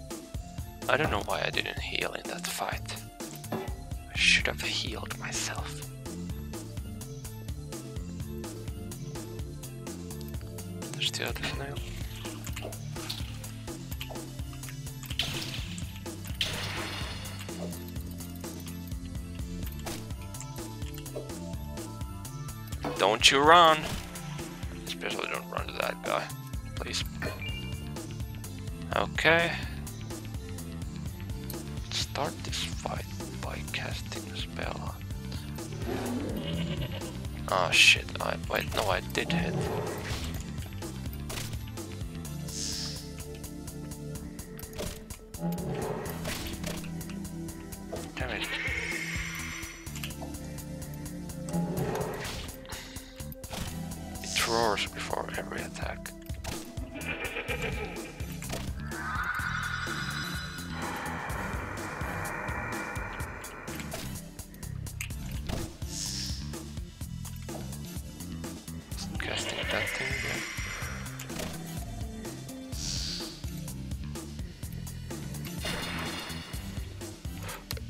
I don't know why I didn't heal in that fight. I should have healed myself. There's the other snail. Don't you run! Especially don't run to that guy, please. Okay, let's start this fight by casting a spell. Ah, oh, shit, I, wait, no, I did hit. Damn it. It roars before every attack.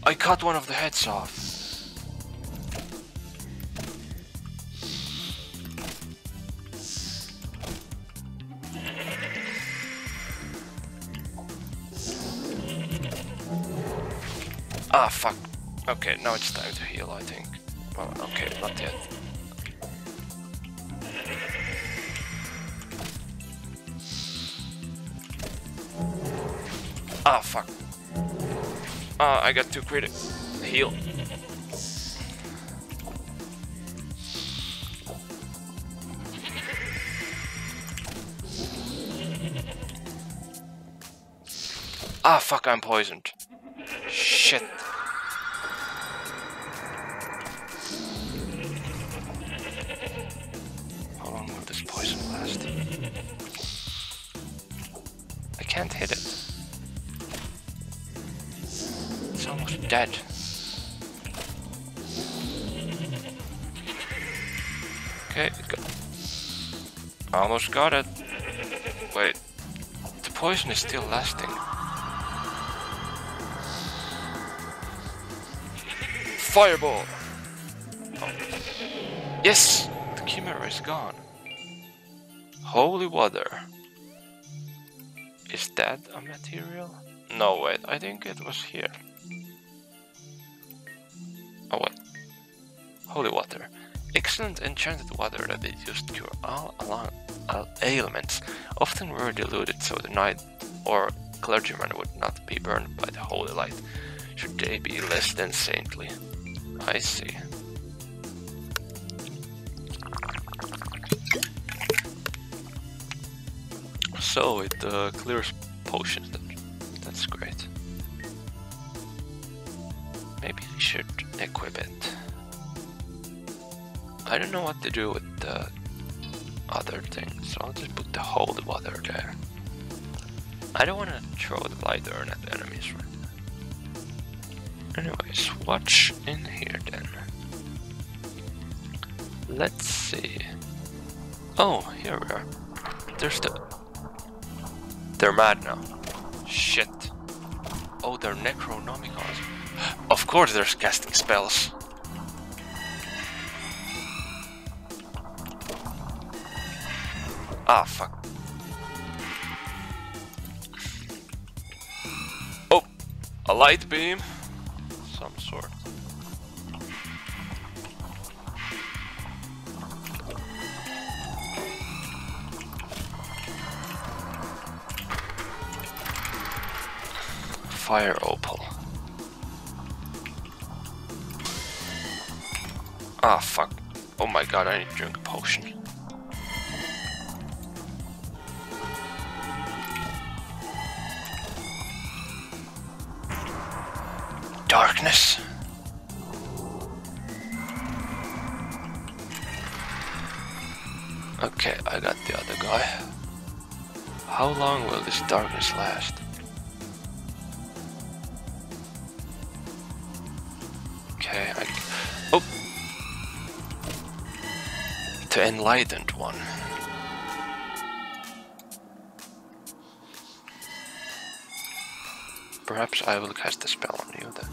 I cut one of the heads off. Ah, fuck. Okay, now it's time to heal, I think. Well, okay, not yet. Ah, fuck. Ah, uh, I got two critics. Heal. Ah, fuck, I'm poisoned. Shit. How long will this poison last? can't hit it. It's almost dead. Okay, go. Almost got it. Wait, the poison is still lasting. Fireball! Oh. Yes! The chimera is gone. Holy water. Is that a material? No, wait, I think it was here. Oh, wait. Holy water. Excellent enchanted water that is used to cure all, all, all ailments. Often were diluted so the knight or clergyman would not be burned by the holy light, should they be less than saintly. I see. So it uh, clears potions then. That's great. Maybe I should equip it. I don't know what to do with the other thing, so I'll just put the holy water there. I don't want to throw the lightern at the enemies right now. Anyways, what's in here then? Let's see. Oh, here we are. There's the... They're mad now. Shit. Oh, they're Necronomicons. Of course they're casting spells. Ah, fuck. Oh, a light beam. Some sort. Fire opal. Ah, fuck. Oh my god, I need to drink a potion. Darkness. Okay, I got the other guy. How long will this darkness last? Okay, I... Oh! The enlightened one. Perhaps I will cast a spell on you then.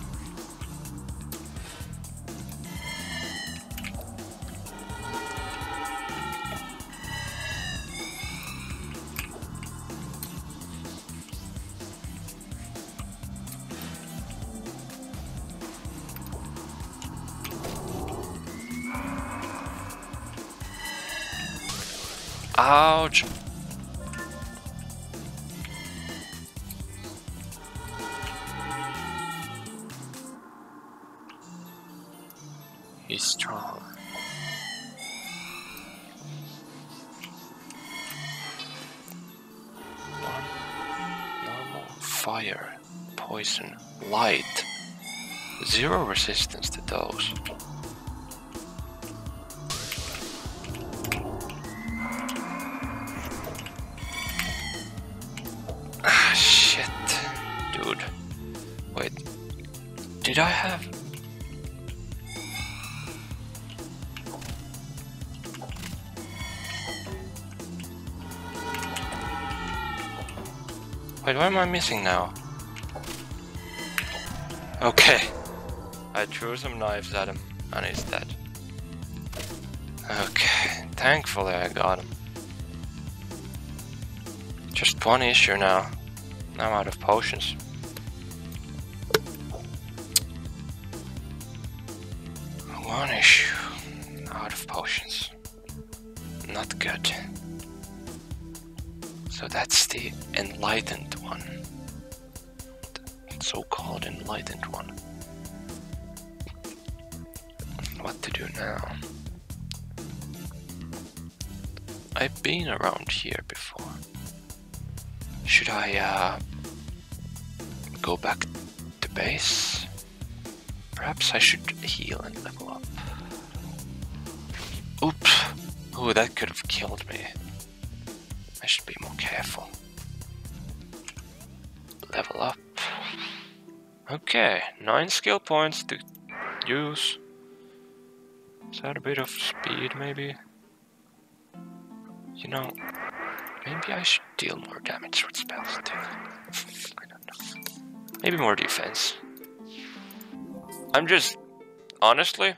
Ouch! He's strong. Normal, fire, poison, light. Zero resistance to those. Did I have? Wait, what am I missing now? Okay. I threw some knives at him and he's dead. Okay, thankfully I got him. Just one issue now. I'm out of potions. One issue, out of potions, not good. So that's the enlightened one, the so-called enlightened one. What to do now? I've been around here before. Should I uh, go back to base? Perhaps I should heal and level up. Oops! Ooh, that could have killed me. I should be more careful. level up. Okay, nine skill points to use. Is that a bit of speed, maybe? You know, maybe I should deal more damage with spells too. I don't know. Maybe more defense. I'm just, honestly,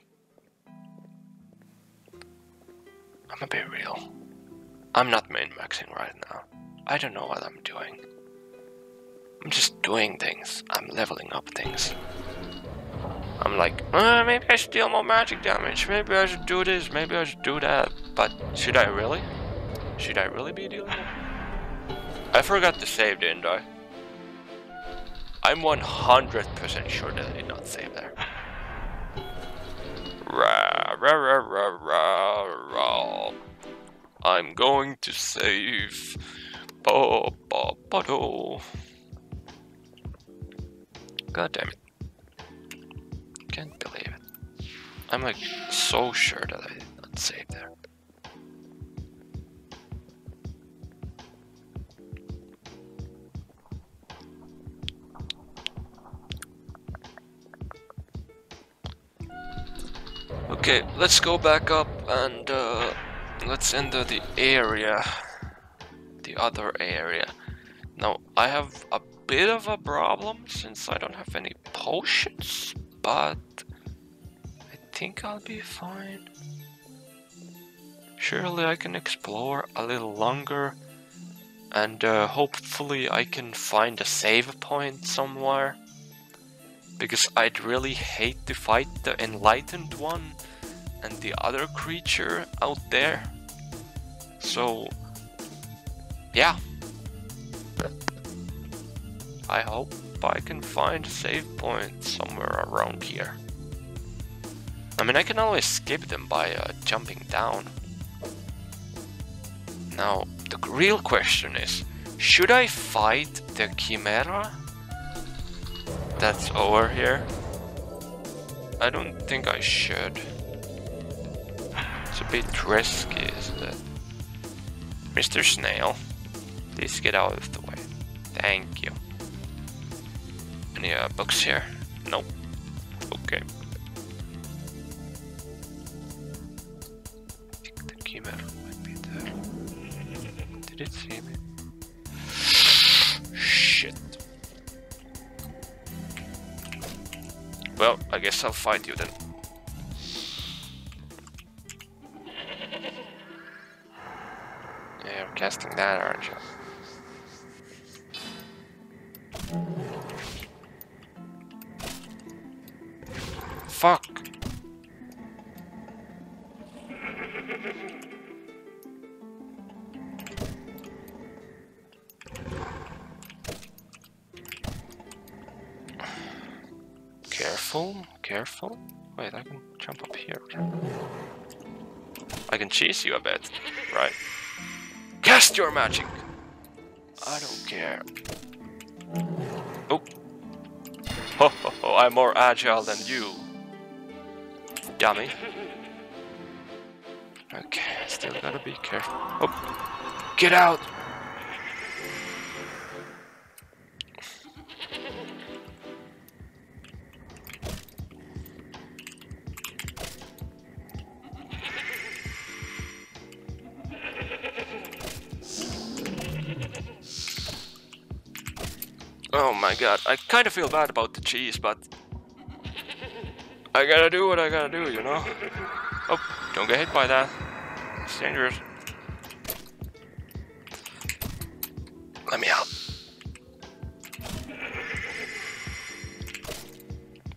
I'm a bit real. I'm not main maxing right now. I don't know what I'm doing. I'm just doing things. I'm leveling up things. I'm like, uh, maybe I should deal more magic damage. Maybe I should do this. Maybe I should do that. But should I really? Should I really be dealing? I forgot to save, didn't I? I'm one hundred percent sure that I did not save there. Rah, rah, rah, rah, rah, rah. I'm going to save. Ba, ba, ba, do. God damn it. Can't believe it. I'm like so sure that I did not save there. Okay, let's go back up and uh, let's enter the area, the other area. Now, I have a bit of a problem since I don't have any potions, but I think I'll be fine. Surely I can explore a little longer and uh, hopefully I can find a save point somewhere. Because I'd really hate to fight the Enlightened One and the other creature out there. So, yeah. I hope I can find a save point somewhere around here. I mean, I can always skip them by uh, jumping down. Now, the real question is, should I fight the Chimera? That's over here. I don't think I should. It's a bit risky, isn't it? Mister Snail, please get out of the way. Thank you. Any uh, books here? Nope. Okay. I think the Chimera might be there. Did it see me? Well, I guess I'll fight you then. Yeah, you're casting that, aren't you? Fuck! Careful, careful. Wait, I can jump up here. I can chase you a bit, right? Cast your magic! I don't care. Oh. Ho ho ho, I'm more agile than you. Dummy. Okay, still gotta be careful. Oh. Get out! Oh my god, I kind of feel bad about the cheese, but I gotta do what I gotta do, you know? Oh, don't get hit by that. It's dangerous. Let me out.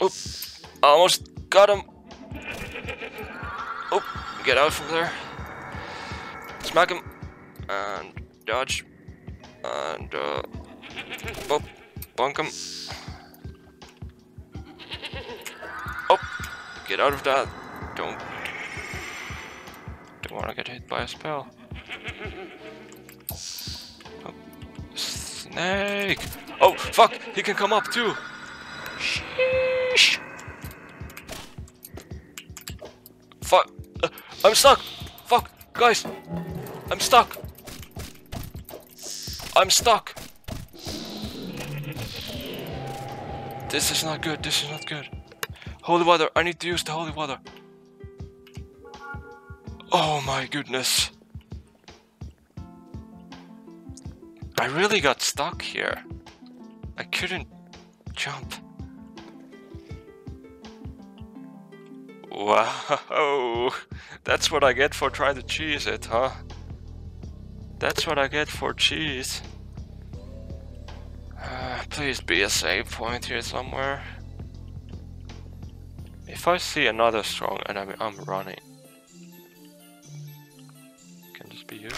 Oop, I almost got him. Oop, get out from there. Smack him. And dodge. And uh... Oop. Bonk him. Oh, get out of that. Don't. Don't want to get hit by a spell. Oh, snake. Oh, fuck. He can come up too. Sheesh. Fuck. Uh, I'm stuck. Fuck. Guys. I'm stuck. I'm stuck. This is not good, this is not good. Holy water, I need to use the holy water. Oh my goodness. I really got stuck here. I couldn't jump. Wow, that's what I get for trying to cheese it, huh? That's what I get for cheese. Uh, please be a save point here somewhere. If I see another strong enemy, I'm running. Can this be you?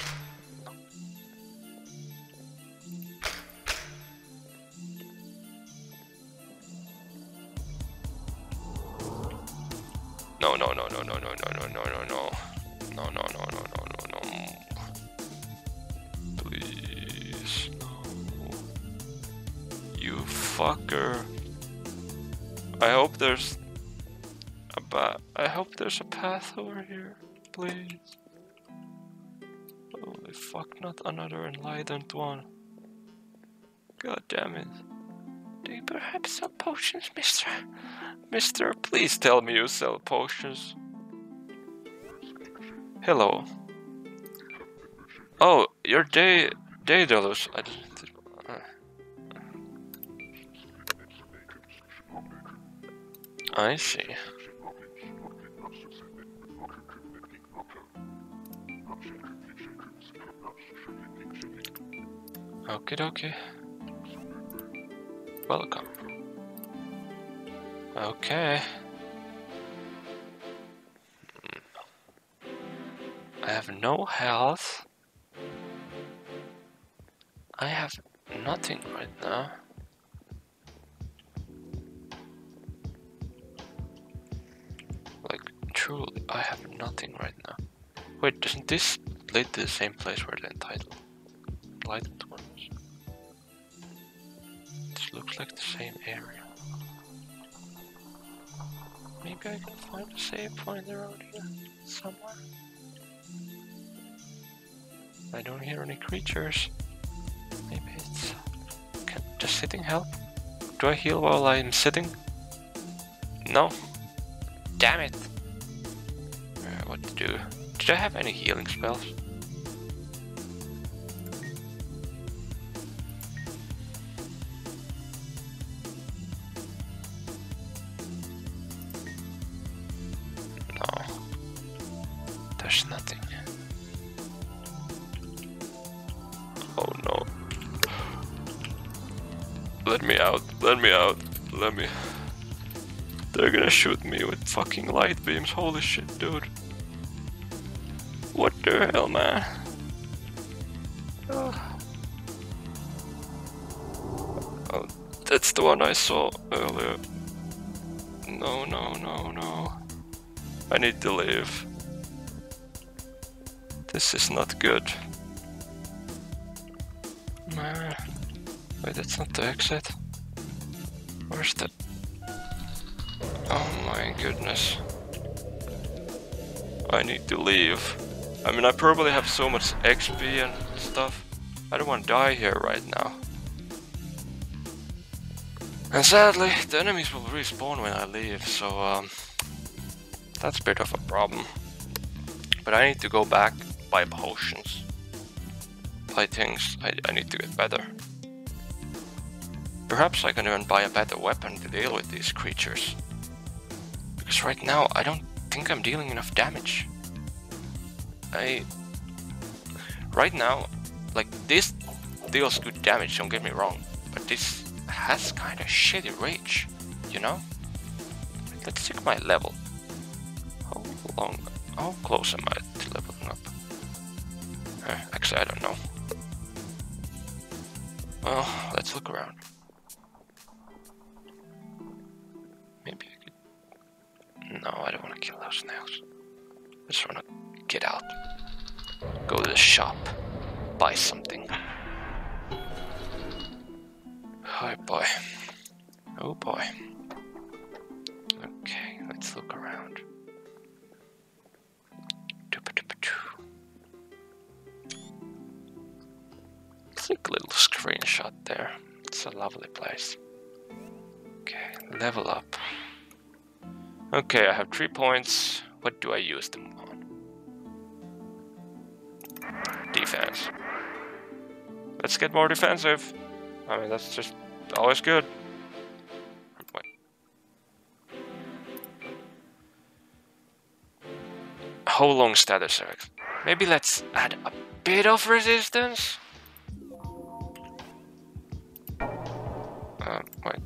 No. No, no, no, no, no, no, no, no, no, no. No, no, no, no, no, no, no. Please, no. You fucker. I hope there's a ba- I hope there's a path over here, please. Holy fuck, not another enlightened one. God damn it. Do you perhaps sell potions, mister? Mister, please tell me you sell potions. Hello. Oh, you're Day Daedalus. I didn't. Uh. I see. Okie dokie. Welcome. Okay. I have no health. I have nothing right now. Like, truly, I have nothing right now. Wait, doesn't this lead to the same place where the entitled enlightened one is? This looks like the same area. Maybe I can find a save point around here somewhere. I don't hear any creatures. Maybe it's... Can just sitting help? Do I heal while I'm sitting? No. Damn it! Uh, what to do? Did I have any healing spells? Let me out, let me. They're gonna shoot me with fucking light beams, holy shit, dude. What the hell, man? Oh, oh that's the one I saw earlier. No, no, no, no. I need to leave. This is not good. Nah. Wait, that's not the exit. Where's the... Oh my goodness. I need to leave. I mean, I probably have so much X P and stuff. I don't want to die here right now. And sadly, the enemies will respawn when I leave, so um, that's a bit of a problem. But I need to go back, buy potions. Buy things, I, I need to get better. Perhaps I can even buy a better weapon to deal with these creatures. Because right now, I don't think I'm dealing enough damage. I... Right now, like, this deals good damage, don't get me wrong. But this has kinda shitty rage, you know? Let's check my level. How long... How close am I to leveling up? Uh, actually, I don't know. Well, let's look around. No, I don't want to kill those snails. I just want to get out. Go to the shop. Buy something. Oh boy. Oh boy. Okay, let's look around. It's like a little screenshot there. It's a lovely lovely place. Okay, level up. Okay, I have three points. What do I use them on? Defense. Let's get more defensive. I mean, that's just always good. Wait. How long status effects? Maybe let's add a bit of resistance? Uh, wait.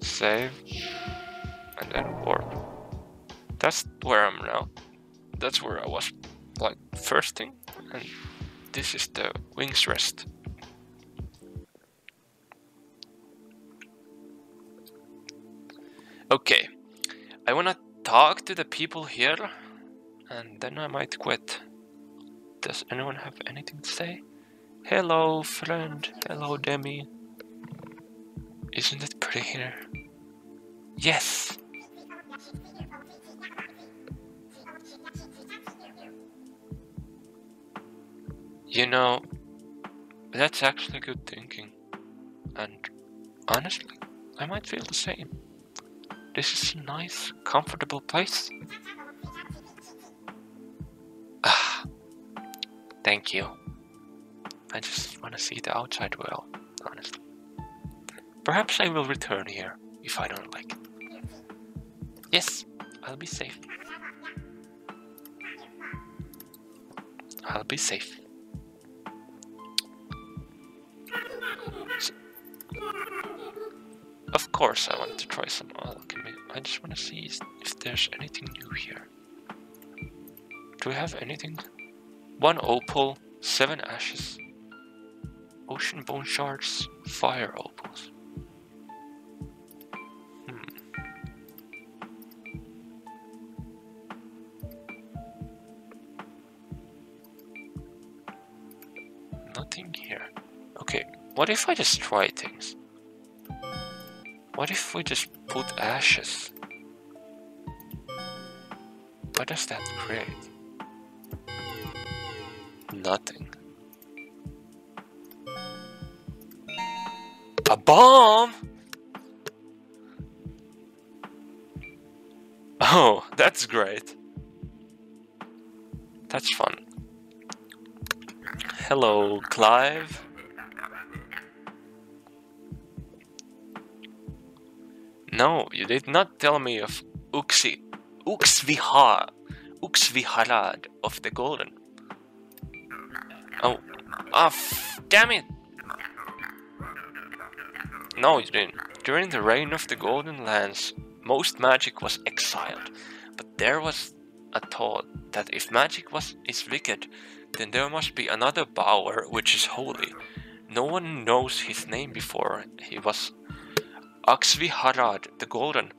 Save. And then warp. That's where I'm now. That's where I was, like, first thing. And this is the Wings Rest. Okay, I wanna talk to the people here, and then I might quit. Does anyone have anything to say? Hello, friend. Hello, Demi. Isn't it pretty here? Yes! You know, that's actually good thinking. And honestly, I might feel the same. This is a nice, comfortable place. Ah, thank you. I just want to see the outside world, honestly. Perhaps I will return here, if I don't like it. Yes, I'll be safe. I'll be safe. So, of course I wanted to try some alchemy. I just want to see if there's anything new here. Do we have anything? One opal, seven ashes, ocean bone shards, fire opals. Hmm. Nothing here. Okay, what if I just try things? What if we just put ashes? What does that create? Nothing. A bomb! Oh, that's great. That's fun. Hello, Clive. No, you did not tell me of Uxi, Uxviharad, Uxviharad of the Golden. Oh, oh, damn it! No, you didn't. During the reign of the Golden Lands, most magic was exiled, but there was a thought that if magic was is wicked, then there must be another power which is holy. No one knows his name before he was. Aksvi Harad, the Golden,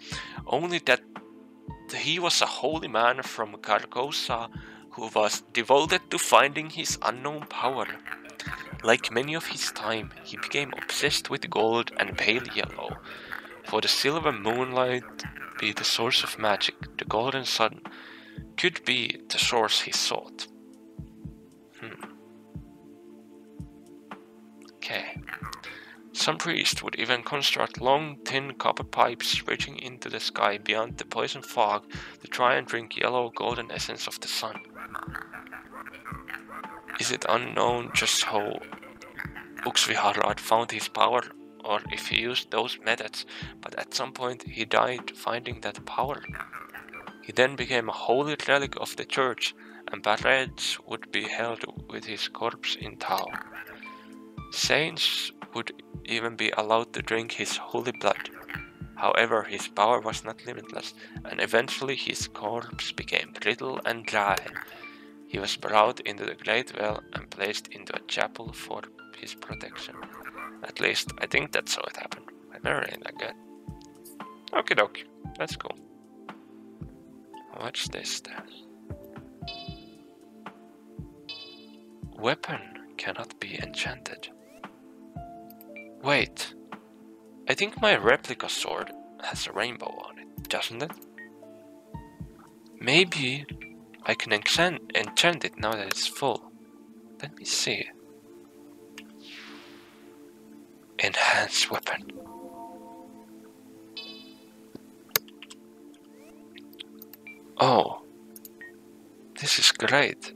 only that he was a holy man from Carcosa who was devoted to finding his unknown power. Like many of his time, he became obsessed with gold and pale yellow. For the silver moonlight be the source of magic, the golden sun could be the source he sought. Hmm. Okay. Some priest would even construct long, thin copper pipes reaching into the sky beyond the poison fog to try and drink yellow golden essence of the sun. Is it unknown just how Uxviharad found his power, or if he used those methods, but at some point he died finding that power. He then became a holy relic of the church, and parades would be held with his corpse in town. Saints would even be allowed to drink his holy blood. However, his power was not limitless, and eventually his corpse became brittle and dry. He was brought into the great well and placed into a chapel for his protection. At least, I think that's how it happened. I never read that good. Okie dokie, that's cool. What's this then? Weapon cannot be enchanted. Wait, I think my replica sword has a rainbow on it, doesn't it? Maybe I can enchant, enchant it now that it's full. Let me see. enhanced weapon. Oh, this is great.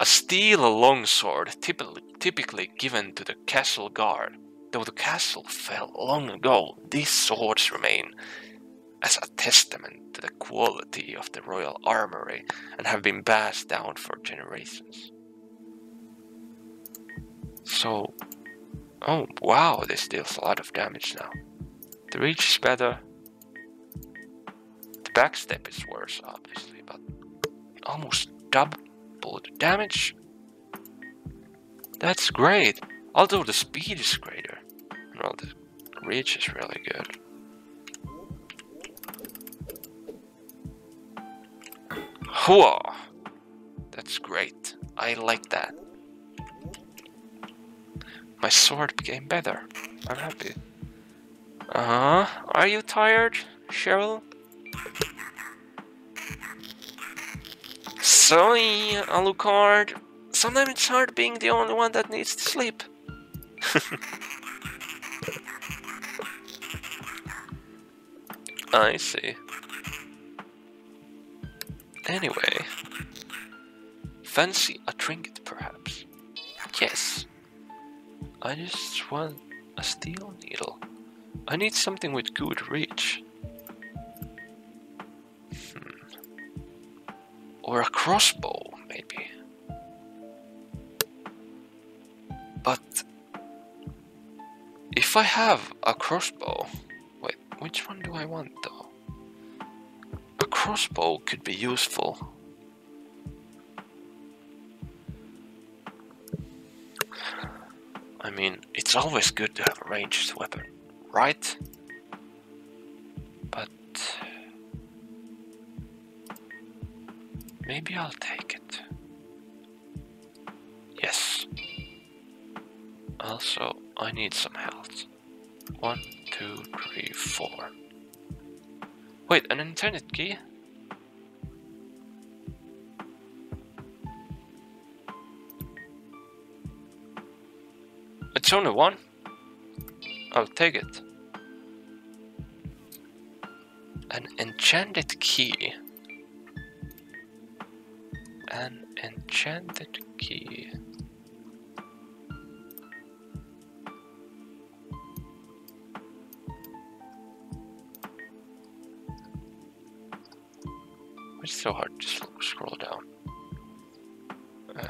A steel longsword, typically, typically given to the castle guard. Though the castle fell long ago, these swords remain as a testament to the quality of the royal armory and have been passed down for generations. So, oh wow, this deals a lot of damage now. The reach is better. The backstep is worse, obviously, but almost double the damage. That's great. Although the speed is greater. Well, the reach is really good. Whoa! That's great. I like that. My sword became better. I'm happy. Uh-huh. Are you tired, Cheryl? Sorry, Alucard. Sometimes it's hard being the only one that needs to sleep. I see. Anyway, fancy a trinket perhaps? Yes. I just want a steel needle. I need something with good reach. Hmm. Or a crossbow, maybe. But if I have a crossbow, wait, which one do I want though? A crossbow could be useful. I mean, it's always good to have a ranged weapon, right? But maybe I'll take it. Yes. Also, I need some health. One, two, three, four. Wait, an internet key? It's only one. I'll take it. An enchanted key. An enchanted key. It's so hard to scroll down. Uh,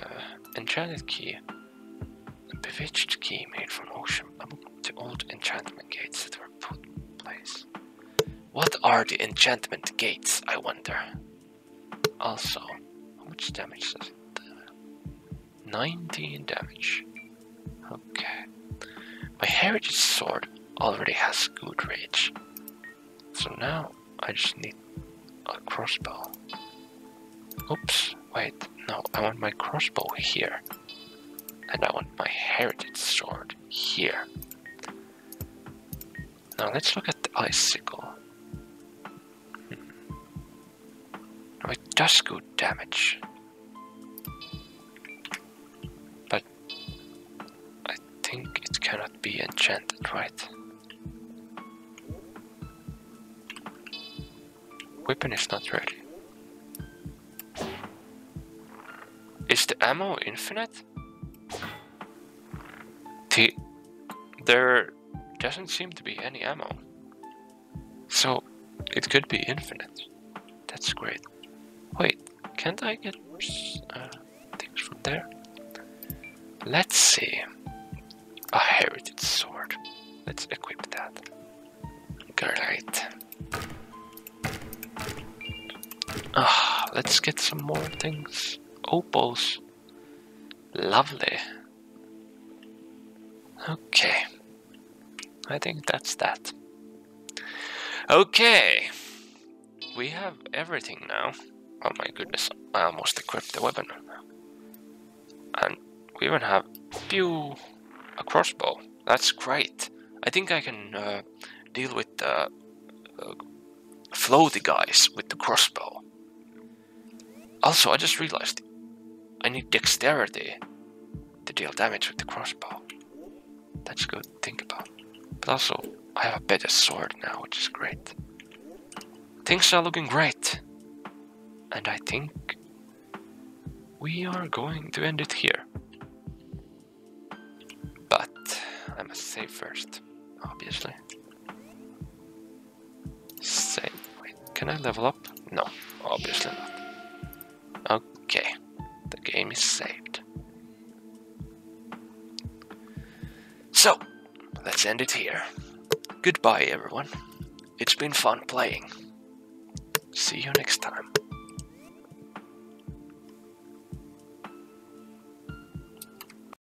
enchanted key. A bewitched key made from ocean to old enchantment gates that were put in place. What are the enchantment gates, I wonder? Also, how much damage does it do? nineteen damage. Okay. My heritage sword already has good reach. So now I just need a crossbow. Oops, wait, no, I want my crossbow here. And I want my heritage sword here. Now let's look at the icicle. Hmm. Now it does good damage. But I think it cannot be enchanted, right? Weapon is not ready. Is the ammo infinite? The, there doesn't seem to be any ammo. So it could be infinite. That's great. Wait, can't I get uh, things from there? Let's see. A heritage sword. Let's equip that. Great. Ah, let's get some more things. Opals. Lovely. Okay. I think that's that. Okay. We have everything now. Oh my goodness. I almost equipped the weapon. And we even have pew, a crossbow. That's great. I think I can uh, deal with the uh, floaty guys with the crossbow. Also, I just realized I need dexterity to deal damage with the crossbow. That's good to think about. But also, I have a better sword now, which is great. Things are looking great. And I think we are going to end it here. But I must save first, obviously. Save. Wait, can I level up? No, obviously not. Okay, the game is saved. So, let's end it here. Goodbye, everyone. It's been fun playing. See you next time.